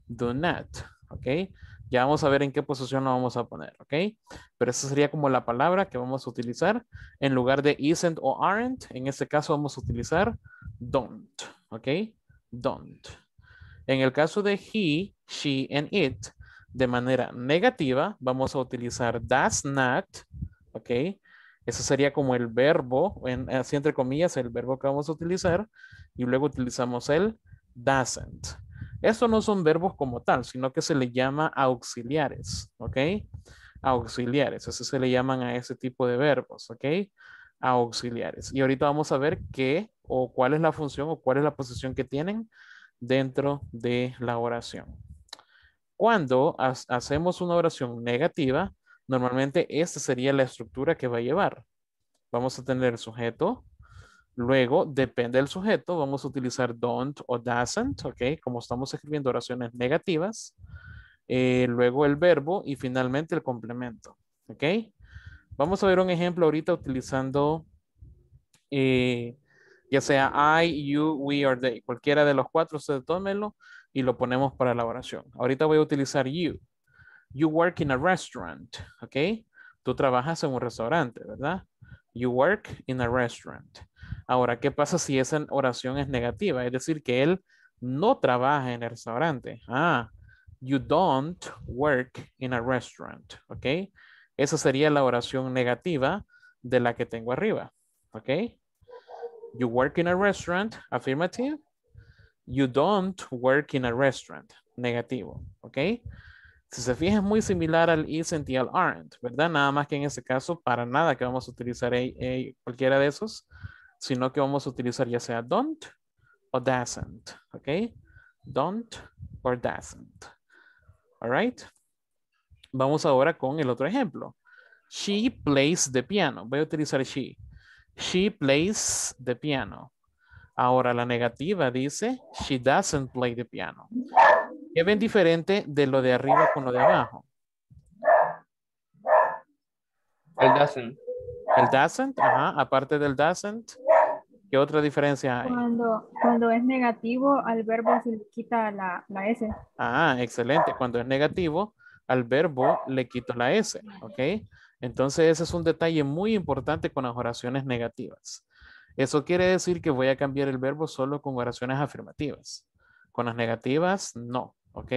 Do not, ¿ok? Ya vamos a ver en qué posición lo vamos a poner, ¿ok? Pero esa sería como la palabra que vamos a utilizar. En lugar de isn't o aren't, en este caso vamos a utilizar don't, ¿ok? Don't. En el caso de he, she, and it, de manera negativa, vamos a utilizar does not, ¿ok? Eso sería como el verbo, en, así entre comillas, el verbo que vamos a utilizar. Y luego utilizamos el doesn't. Estos no son verbos como tal, sino que se le llama auxiliares, ¿ok? Auxiliares, así se le llaman a ese tipo de verbos, ¿ok? Auxiliares. Y ahorita vamos a ver qué o cuál es la función o cuál es la posición que tienen dentro de la oración. Cuando hacemos una oración negativa, normalmente esta sería la estructura que va a llevar. Vamos a tener el sujeto. Luego, depende del sujeto, vamos a utilizar don't o doesn't, ¿ok? Como estamos escribiendo oraciones negativas. Eh, luego el verbo y finalmente el complemento, ¿ok? Vamos a ver un ejemplo ahorita utilizando eh, ya sea I, you, we or they. Cualquiera de los cuatro, ustedes tómenlo. Y lo ponemos para la oración. Ahorita voy a utilizar you. You work in a restaurant, ¿ok? Tú trabajas en un restaurante, ¿verdad? You work in a restaurant. Ahora, ¿qué pasa si esa oración es negativa? Es decir, que él no trabaja en el restaurante. Ah, you don't work in a restaurant, ¿ok? Esa sería la oración negativa de la que tengo arriba, ¿ok? You work in a restaurant, affirmative. You don't work in a restaurant, negativo, ¿ok? Si se fija es muy similar al isn't y al aren't, ¿verdad? Nada más que en este caso para nada que vamos a utilizar a, a cualquiera de esos, sino que vamos a utilizar ya sea don't o doesn't, ¿ok? Don't or doesn't, all right? Vamos ahora con el otro ejemplo. She plays the piano. Voy a utilizar she. She plays the piano. Ahora la negativa dice, she doesn't play the piano. ¿Qué ven diferente de lo de arriba con lo de abajo? El doesn't. El doesn't, ajá. Aparte del doesn't, ¿qué otra diferencia hay? Cuando, cuando es negativo, al verbo se le quita la, la S. Ah, excelente. Cuando es negativo, al verbo le quito la S, ¿ok? Entonces ese es un detalle muy importante con las oraciones negativas. Eso quiere decir que voy a cambiar el verbo solo con oraciones afirmativas. Con las negativas, no, ¿ok?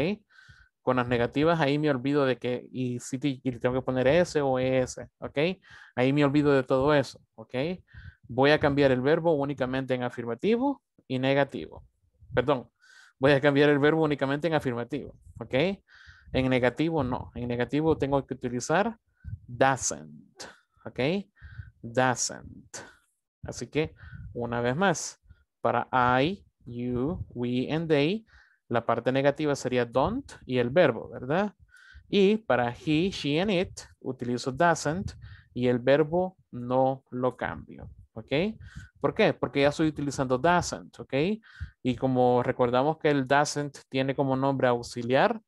Con las negativas ahí me olvido de que, y si tengo que poner S o E S, ¿ok? Ahí me olvido de todo eso, ¿ok? Voy a cambiar el verbo únicamente en afirmativo y negativo. Perdón, voy a cambiar el verbo únicamente en afirmativo, ¿ok? En negativo, no. En negativo tengo que utilizar doesn't, ¿ok? Doesn't. Así que, una vez más, para I, you, we, and they, la parte negativa sería don't y el verbo, ¿verdad? Y para he, she, and it, utilizo doesn't y el verbo no lo cambio, ¿ok? ¿Por qué? Porque ya estoy utilizando doesn't, ¿ok? Y como recordamos que el doesn't tiene como nombre auxiliar,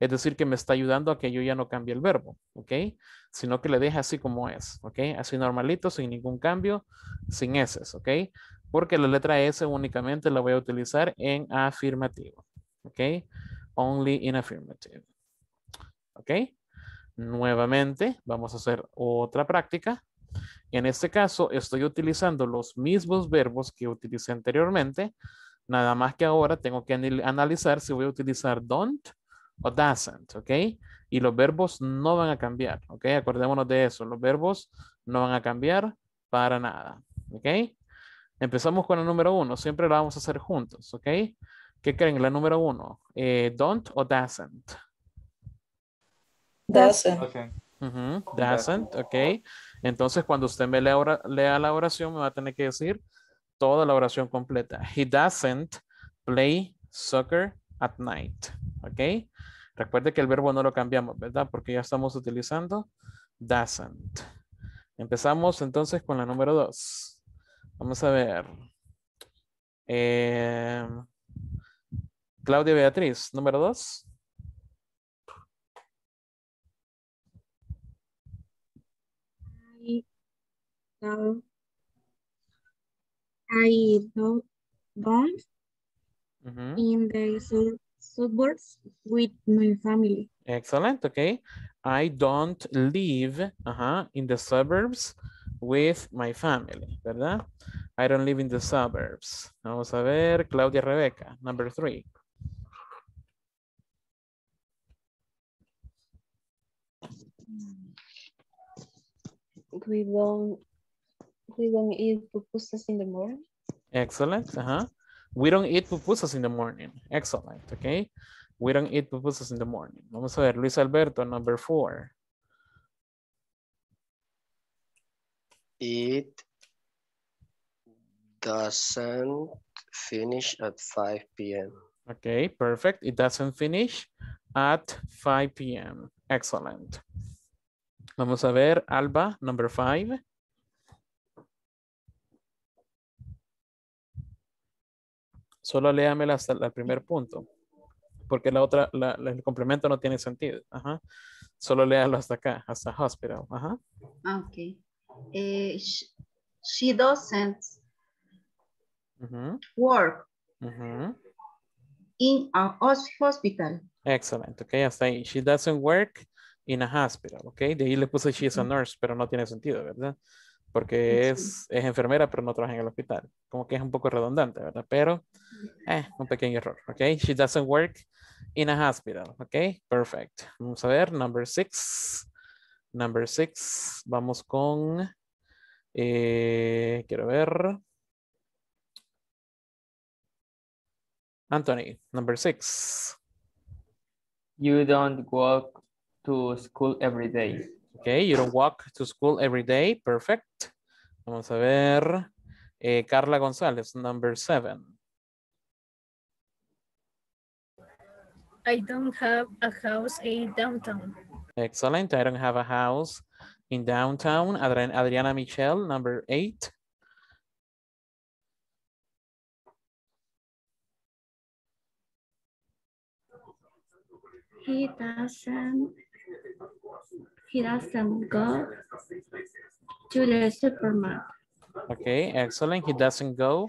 Es decir, que me está ayudando a que yo ya no cambie el verbo, ¿ok? Sino que le deje así como es, ¿ok? Así normalito, sin ningún cambio, sin S, ¿ok? Porque la letra S únicamente la voy a utilizar en afirmativo, ¿ok? Only in affirmative, ¿ok? Nuevamente, vamos a hacer otra práctica. En este caso, estoy utilizando los mismos verbos que utilicé anteriormente, nada más que ahora tengo que analizar si voy a utilizar don't o doesn't, ¿ok? Y los verbos no van a cambiar, ¿ok? Acordémonos de eso, los verbos no van a cambiar para nada, ¿ok? Empezamos con la número uno, siempre la vamos a hacer juntos, ¿ok? ¿Qué creen? La número uno, eh, don't o doesn't? Doesn't. Okay. Uh-huh. Doesn't, ok. Entonces cuando usted me lea, or- lea la oración me va a tener que decir toda la oración completa. He doesn't play soccer at night, ok. Recuerde que el verbo no lo cambiamos, ¿verdad? Porque ya estamos utilizando doesn't. Empezamos entonces con la número dos. Vamos a ver. Eh, Claudia Beatriz, número dos. No. I don't, don't uh-huh. in the sur suburbs with my family. Excellent, okay. I don't live uh-huh, in the suburbs with my family, ¿verdad? I don't live in the suburbs. Vamos a ver, Claudia Rebecca, number three. We don't We don't eat pupusas in the morning. Excellent. Uh-huh. We don't eat pupusas in the morning. Excellent. Okay. We don't eat pupusas in the morning. Vamos a ver, Luis Alberto, number four. It doesn't finish at five p m Okay, perfect. It doesn't finish at five p m Excellent. Vamos a ver, Alba, number five. Solo léamela hasta el primer punto, porque la otra, la, la, el complemento no tiene sentido. Ajá. Solo léalo hasta acá, hasta hospital. Ajá. Ok. Eh, she, she doesn't uh-huh. work uh-huh. in a hospital. Excellent. Ok, hasta ahí. She doesn't work in a hospital. Ok, de ahí le puse she is a nurse, pero no tiene sentido, ¿verdad? Porque es, es enfermera, pero no trabaja en el hospital. Como que es un poco redundante, ¿verdad? Pero, eh, un pequeño error, ¿ok? She doesn't work in a hospital, ¿ok? Perfect. Vamos a ver, number six. Number six. Vamos con, eh, quiero ver. Anthony, number six. You don't walk to school every day. Okay, you don't walk to school every day. Perfect. Vamos a ver. Eh, Carla Gonzalez, number seven. I don't have a house in downtown. Excellent. I don't have a house in downtown. Adri- Adriana Michelle, number eight. He doesn't. He doesn't go to the supermarket. Okay, excellent. He doesn't go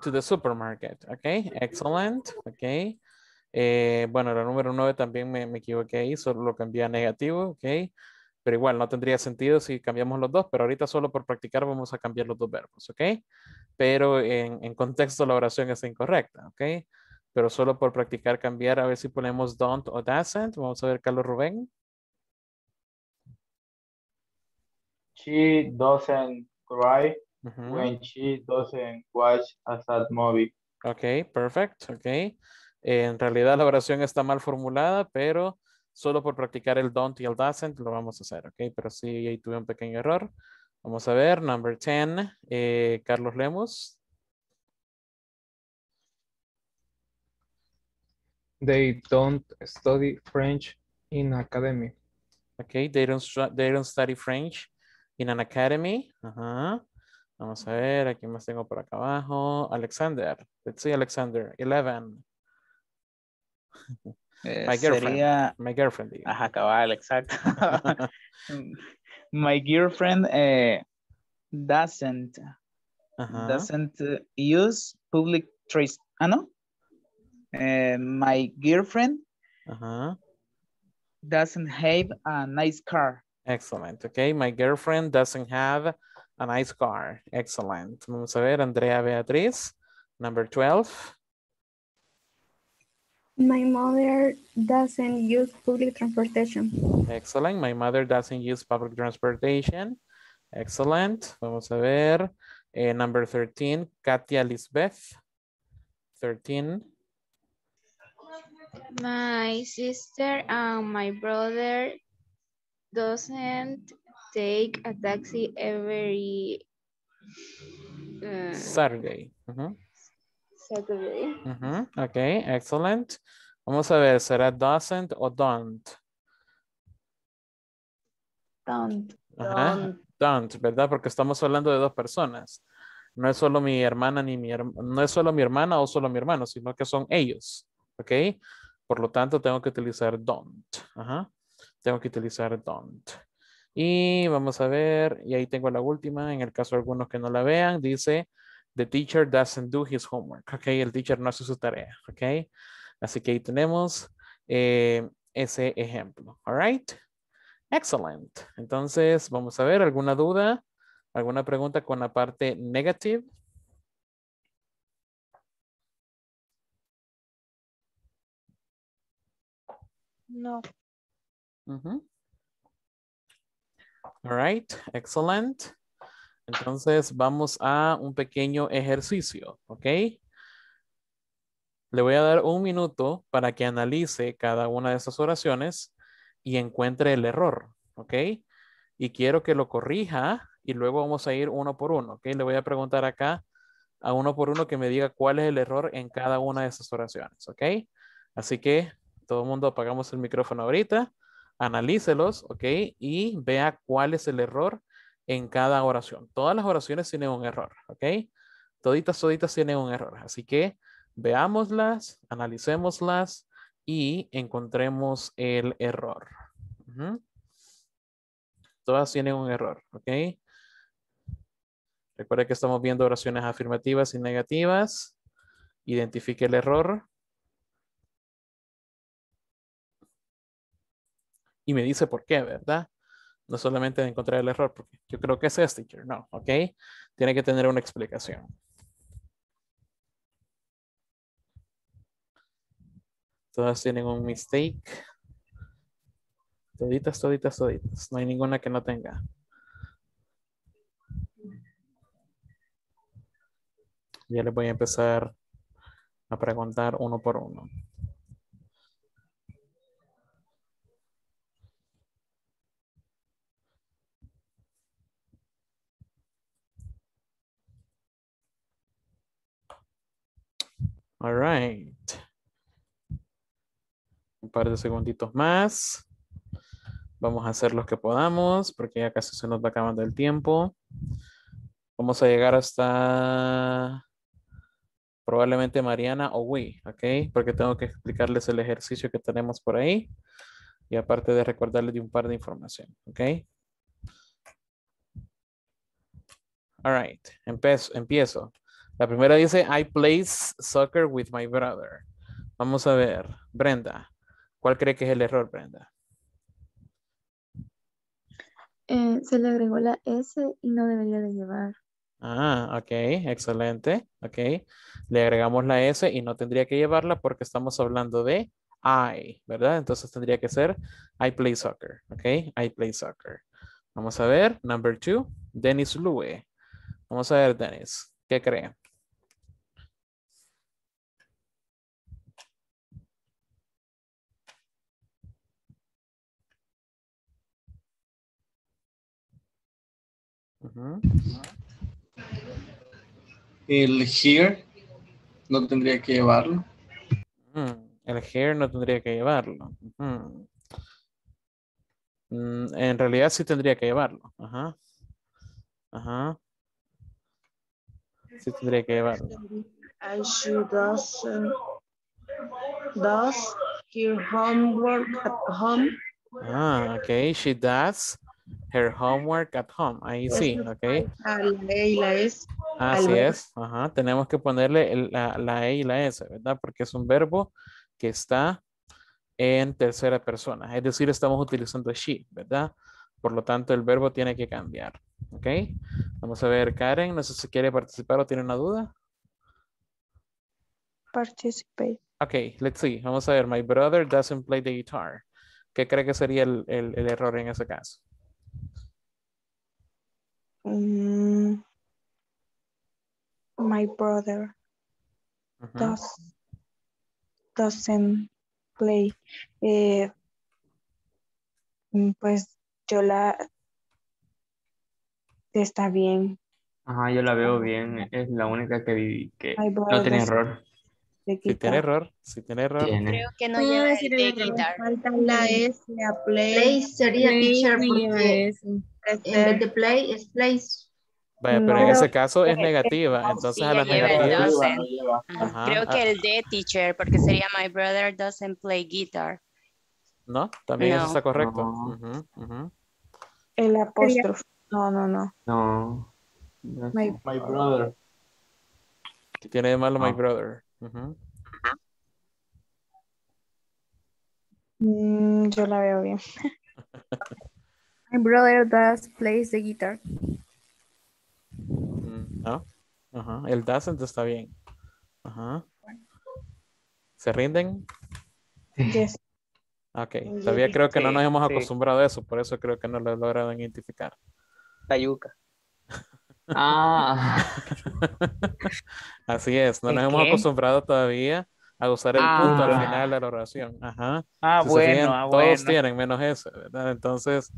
to the supermarket. Okay, excellent. Okay. Eh, bueno, la número nueve también me, me equivoqué ahí, solo lo cambié a negativo. Okay. Pero igual no tendría sentido si cambiamos los dos, pero ahorita solo por practicar vamos a cambiar los dos verbos. Okay. Pero en, en contexto la oración es incorrecta. Okay. Pero solo por practicar cambiar, a ver si ponemos don't o doesn't. Vamos a ver, Carlos Rubén. She doesn't cry uh-huh. when she doesn't watch a sad movie. Ok, perfect. Ok. En realidad la oración está mal formulada, pero solo por practicar el don't y el doesn't lo vamos a hacer. Ok, pero sí, ahí tuve un pequeño error. Vamos a ver, number ten, eh, Carlos Lemus. They don't study French in academy. Ok, they don't, they don't study French in an academy. Uh-huh. Vamos a ver, aquí más tengo por acá abajo. Alexander. Let's see, Alexander. eleven. Eh, my girlfriend. Sería... My girlfriend. Digamos. Ajá, cabal, exacto. My girlfriend eh, doesn't, uh-huh. doesn't use public transport. Ah, no. Eh, my girlfriend uh-huh. doesn't have a nice car. Excellent. Okay, my girlfriend doesn't have a nice car. Excellent. Vamos a ver, Andrea Beatriz, number twelve. My mother doesn't use public transportation. Excellent. My mother doesn't use public transportation. Excellent. Vamos a ver. Eh, number thirteen, Katia Lisbeth. thirteen. My sister and my brother doesn't take a taxi every uh, Saturday. Uh-huh. Saturday. Uh-huh. Okay, excellent. Vamos a ver, ¿será doesn't o don't? Don't. Ajá. Don't. Don't, ¿verdad? Porque estamos hablando de dos personas. No es solo mi hermana ni mi hermana, no es solo mi hermana o solo mi hermano, sino que son ellos. ¿Ok? Por lo tanto, tengo que utilizar don't. Ajá. Tengo que utilizar don't. Y vamos a ver, y ahí tengo la última, en el caso de algunos que no la vean, dice, the teacher doesn't do his homework. Ok, el teacher no hace su tarea. Ok, así que ahí tenemos eh, ese ejemplo. All right, excellent. Entonces, vamos a ver, ¿alguna duda? ¿Alguna pregunta con la parte negative? No. Uh-huh. All right, excellent. Entonces vamos a un pequeño ejercicio, ¿ok? Le voy a dar un minuto para que analice cada una de esas oraciones y encuentre el error, ¿ok? Y quiero que lo corrija y luego vamos a ir uno por uno, ¿ok? Le voy a preguntar acá a uno por uno que me diga cuál es el error en cada una de esas oraciones, ¿ok? Así que todo el mundo apagamos el micrófono ahorita, analícelos, ¿ok? Y vea cuál es el error en cada oración. Todas las oraciones tienen un error, ¿ok? Toditas, toditas tienen un error. Así que veámoslas, analicémoslas y encontremos el error. Uh-huh. Todas tienen un error, ¿ok? Recuerda que estamos viendo oraciones afirmativas y negativas. Identifique el error. Y me dice por qué, ¿verdad? No solamente de encontrar el error, porque yo creo que ese es teacher, no, ¿ok? Tiene que tener una explicación. Todas tienen un mistake. Toditas, toditas, toditas. No hay ninguna que no tenga. Ya les voy a empezar a preguntar uno por uno. All right. Un par de segunditos más. Vamos a hacer los que podamos porque ya casi se nos va acabando el tiempo. Vamos a llegar hasta probablemente Mariana o Wii, ¿ok? Porque tengo que explicarles el ejercicio que tenemos por ahí y aparte de recordarles de un par de información, ¿ok? All right. Empe- empiezo. La primera dice, I play soccer with my brother. Vamos a ver, Brenda, ¿cuál cree que es el error, Brenda? Eh, se le agregó la S y no debería de llevar. Ah, ok, excelente. Ok, le agregamos la S y no tendría que llevarla porque estamos hablando de I, ¿verdad? Entonces tendría que ser I play soccer, ok, I play soccer. Vamos a ver, number two, Dennis Lue. Vamos a ver, Dennis, ¿qué cree? Uh-huh. El here no tendría que llevarlo. Mm, el here no tendría que llevarlo. Mm. Mm, en realidad sí tendría que llevarlo. Ajá. Ajá. Sí tendría que llevarlo. I should does, does her homework at home. Ah, okay, she does her homework at home. Ahí sí, okay. Así es, ajá, tenemos que ponerle la, la E y la S, ¿verdad? Porque es un verbo que está en tercera persona, es decir, estamos utilizando she, ¿verdad? Por lo tanto, el verbo tiene que cambiar, ¿ok? Vamos a ver, Karen, no sé si quiere participar o tiene una duda. Participate. Ok, let's see. Vamos a ver, my brother doesn't play the guitar. ¿Qué cree que sería el, el, el error en ese caso? Um, my brother uh-huh. does, doesn't play. Eh, pues yo la... Está bien. Ajá, yo la veo bien. Es la única que, que no tiene error. Si tiene error, si tiene error. ¿Tiene? Creo que no lleva el de guitar. Falta la S, la play. Play sería teacher porque en vez de play es place. Vaya, pero no, en ese caso es negativa, entonces a la negativa. Ajá, creo que el de teacher porque sería my brother doesn't play guitar. ¿No? También no. Eso está correcto. No. Uh-huh, uh-huh. El apóstrofe. No, no, no. No. My, my brother. ¿Qué tiene de malo no. my brother? Uh-huh. mm, yo la veo bien. My brother does plays the guitar. Mm, no. Uh-huh. El doesn't está bien. Uh-huh. ¿Se rinden? Yes. Ok. Yes. Todavía creo que sí, no nos hemos acostumbrado sí. a eso. Por eso creo que no lo lograron identificar. Tayuca. Ah. Así es, no nos qué? hemos acostumbrado todavía a usar el ah. punto al final de la oración. Ajá. Ah, si bueno, fijan, ah, todos bueno. tienen menos eso, ¿verdad? Entonces,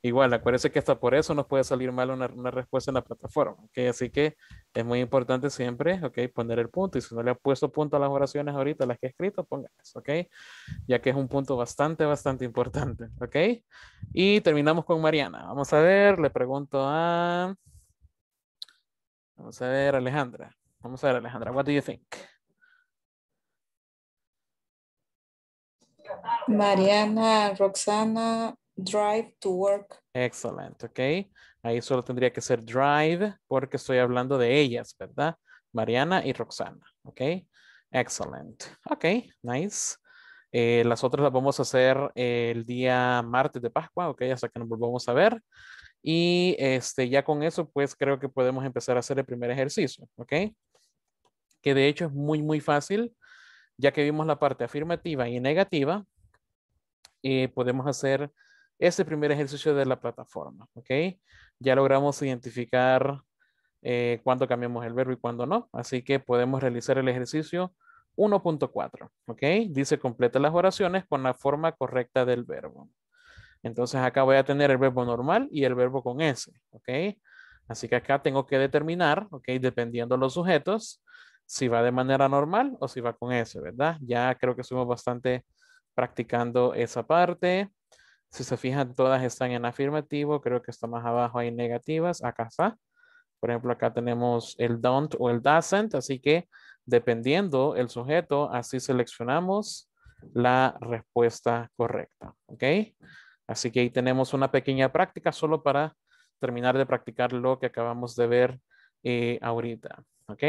igual, acuérdense que hasta por eso nos puede salir mal una, una respuesta en la plataforma, ¿ok? Así que es muy importante siempre, ¿ok? Poner el punto. Y si no le ha puesto punto a las oraciones ahorita, las que he escrito, pónganlas, ¿ok? Ya que es un punto bastante, bastante importante, ¿ok? Y terminamos con Mariana. Vamos a ver, le pregunto a... Vamos a ver, Alejandra. Vamos a ver, Alejandra. What do you think? Mariana, Roxana, drive to work. Excellent, ok. Ahí solo tendría que ser drive porque estoy hablando de ellas, ¿verdad? Mariana y Roxana, ok. Excellent, ok, nice. Eh, las otras las vamos a hacer el día martes de Pascua, ok, hasta que nos volvamos a ver. Y este, ya con eso, pues creo que podemos empezar a hacer el primer ejercicio, ¿ok? Que de hecho es muy, muy fácil. Ya que vimos la parte afirmativa y negativa, eh, podemos hacer este primer ejercicio de la plataforma, ¿ok? Ya logramos identificar eh, cuándo cambiamos el verbo y cuándo no. Así que podemos realizar el ejercicio uno punto cuatro, ¿ok? Dice, completa las oraciones con la forma correcta del verbo. Entonces acá voy a tener el verbo normal y el verbo con S, ¿ok? Así que acá tengo que determinar, ¿ok? Dependiendo de los sujetos, si va de manera normal o si va con S, ¿verdad? Ya creo que estuvimos bastante practicando esa parte. Si se fijan, todas están en afirmativo. Creo que está más abajo hay negativas. Acá está. Por ejemplo, acá tenemos el don't o el doesn't. Así que dependiendo el sujeto, así seleccionamos la respuesta correcta, ¿ok? Así que ahí tenemos una pequeña práctica solo para terminar de practicar lo que acabamos de ver eh, ahorita, ¿ok?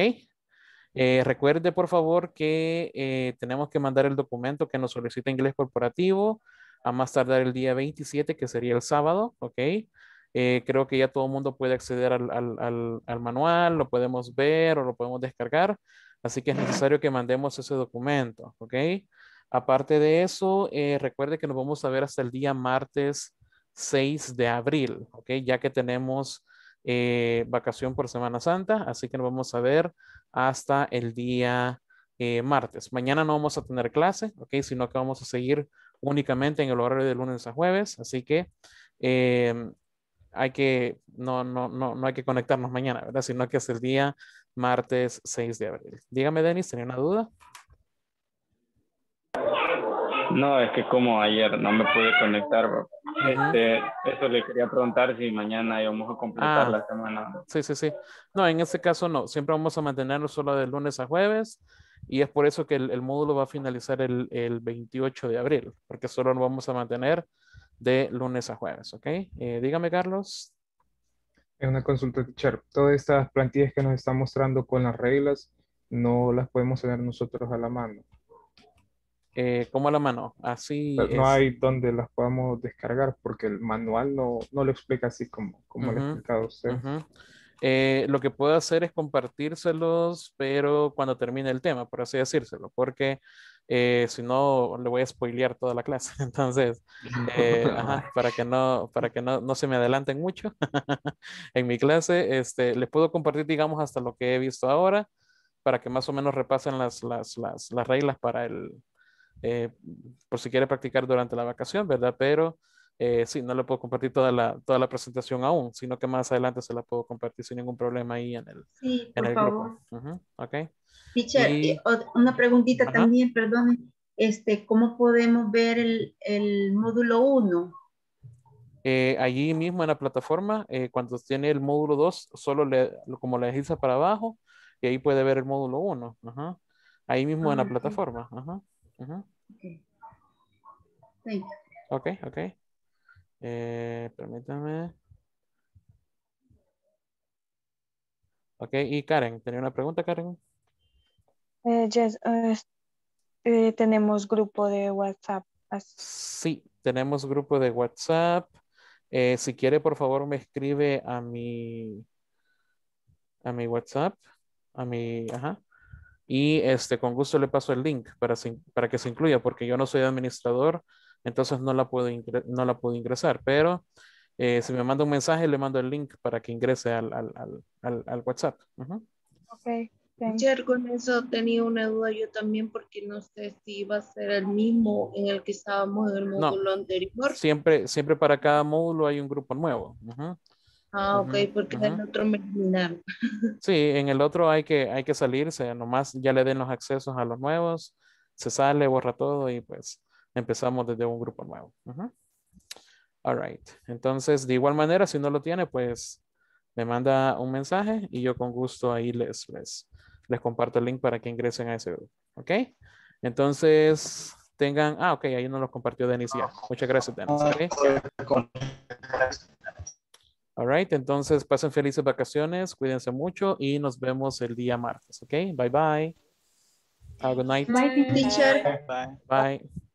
Eh, recuerde, por favor, que eh, tenemos que mandar el documento que nos solicita Inglés Corporativo a más tardar el día veintisiete, que sería el sábado, ¿ok? Eh, creo que ya todo el mundo puede acceder al, al, al, al manual, lo podemos ver o lo podemos descargar, así que es necesario que mandemos ese documento, ¿ok? Aparte de eso, eh, recuerde que nos vamos a ver hasta el día martes seis de abril, ¿ok? Ya que tenemos eh, vacación por Semana Santa, así que nos vamos a ver hasta el día eh, martes. Mañana no vamos a tener clase, ¿ok? Sino que vamos a seguir únicamente en el horario de lunes a jueves, así que eh, hay que, no, no, no, no hay que conectarnos mañana, ¿verdad? Sino que es el día martes seis de abril. Dígame, Dennis, ¿tenía una duda? No, es que como ayer no me pude conectar, bro. Este, eso le quería preguntar si mañana íbamos a completar ah, la semana. Sí, sí, sí. No, en este caso no. Siempre vamos a mantenerlo solo de lunes a jueves. Y es por eso que el, el módulo va a finalizar el, el veintiocho de abril, porque solo nos vamos a mantener de lunes a jueves, ¿ok? Eh, dígame, Carlos. Es una consulta, teacher. Todas estas plantillas que nos están mostrando con las reglas, no las podemos tener nosotros a la mano. Eh, ¿Cómo a la mano? Así no es. Hay donde las podamos descargar, porque el manual no, no lo explica así como, como uh-huh. lo ha explicado usted. Uh-huh. Eh, lo que puedo hacer es compartírselos, pero cuando termine el tema, por así decírselo, porque eh, si no le voy a spoilear toda la clase, entonces eh, ajá, para que no para que no, no se me adelanten mucho en mi clase, este, les puedo compartir, digamos, hasta lo que he visto ahora, para que más o menos repasen las, las, las, las reglas para el eh, por si quiere practicar durante la vacación, ¿verdad? Pero Eh, sí, no le puedo compartir toda la, toda la presentación aún, sino que más adelante se la puedo compartir sin ningún problema ahí en el, sí, en el grupo. Uh-huh. Okay. Teacher, y... eh, una preguntita uh-huh. también, perdón. Este, ¿cómo podemos ver el, el módulo uno? Eh, allí mismo en la plataforma, eh, cuando tiene el módulo dos, solo le, como le desliza para abajo, y ahí puede ver el módulo uno. Uh-huh. Ahí mismo uh-huh. en la plataforma. Uh-huh. Uh-huh. Okay. Thank you. Ok, ok. Eh, permítame. Ok, y Karen, ¿tenía una pregunta, Karen? Eh, yes, uh, eh, tenemos grupo de WhatsApp. Sí, tenemos grupo de WhatsApp. Eh, si quiere, por favor, me escribe a mi a mi WhatsApp, a mi, ajá. Y este, con gusto le paso el link para, para que se incluya, porque yo no soy administrador. Entonces no la puedo, no la puedo ingresar, pero eh, si me manda un mensaje, le mando el link para que ingrese al, al, al, al, al WhatsApp. Uh-huh. Ok. Ayer con eso tenía una duda yo también, porque no sé si iba a ser el mismo en el que estábamos en el módulo no. anterior. Siempre, siempre para cada módulo hay un grupo nuevo. Uh-huh. Ah, ok, uh-huh. porque uh-huh. en el otro me eliminaron. Sí, en el otro hay que, hay que salirse, nomás ya le den los accesos a los nuevos, se sale, borra todo y pues... empezamos desde un grupo nuevo. Uh-huh. All right. Entonces, de igual manera, si no lo tiene, pues me manda un mensaje y yo con gusto ahí les, les, les comparto el link para que ingresen a ese grupo. ¿Ok? Entonces, tengan... Ah, ok. Ahí nos lo compartió Dennis ya. Muchas gracias, Dennis. Okay. All right. Entonces, pasen felices vacaciones. Cuídense mucho y nos vemos el día martes. ¿Ok? Bye, bye. Have a good night. Bye, teacher. Bye. Bye.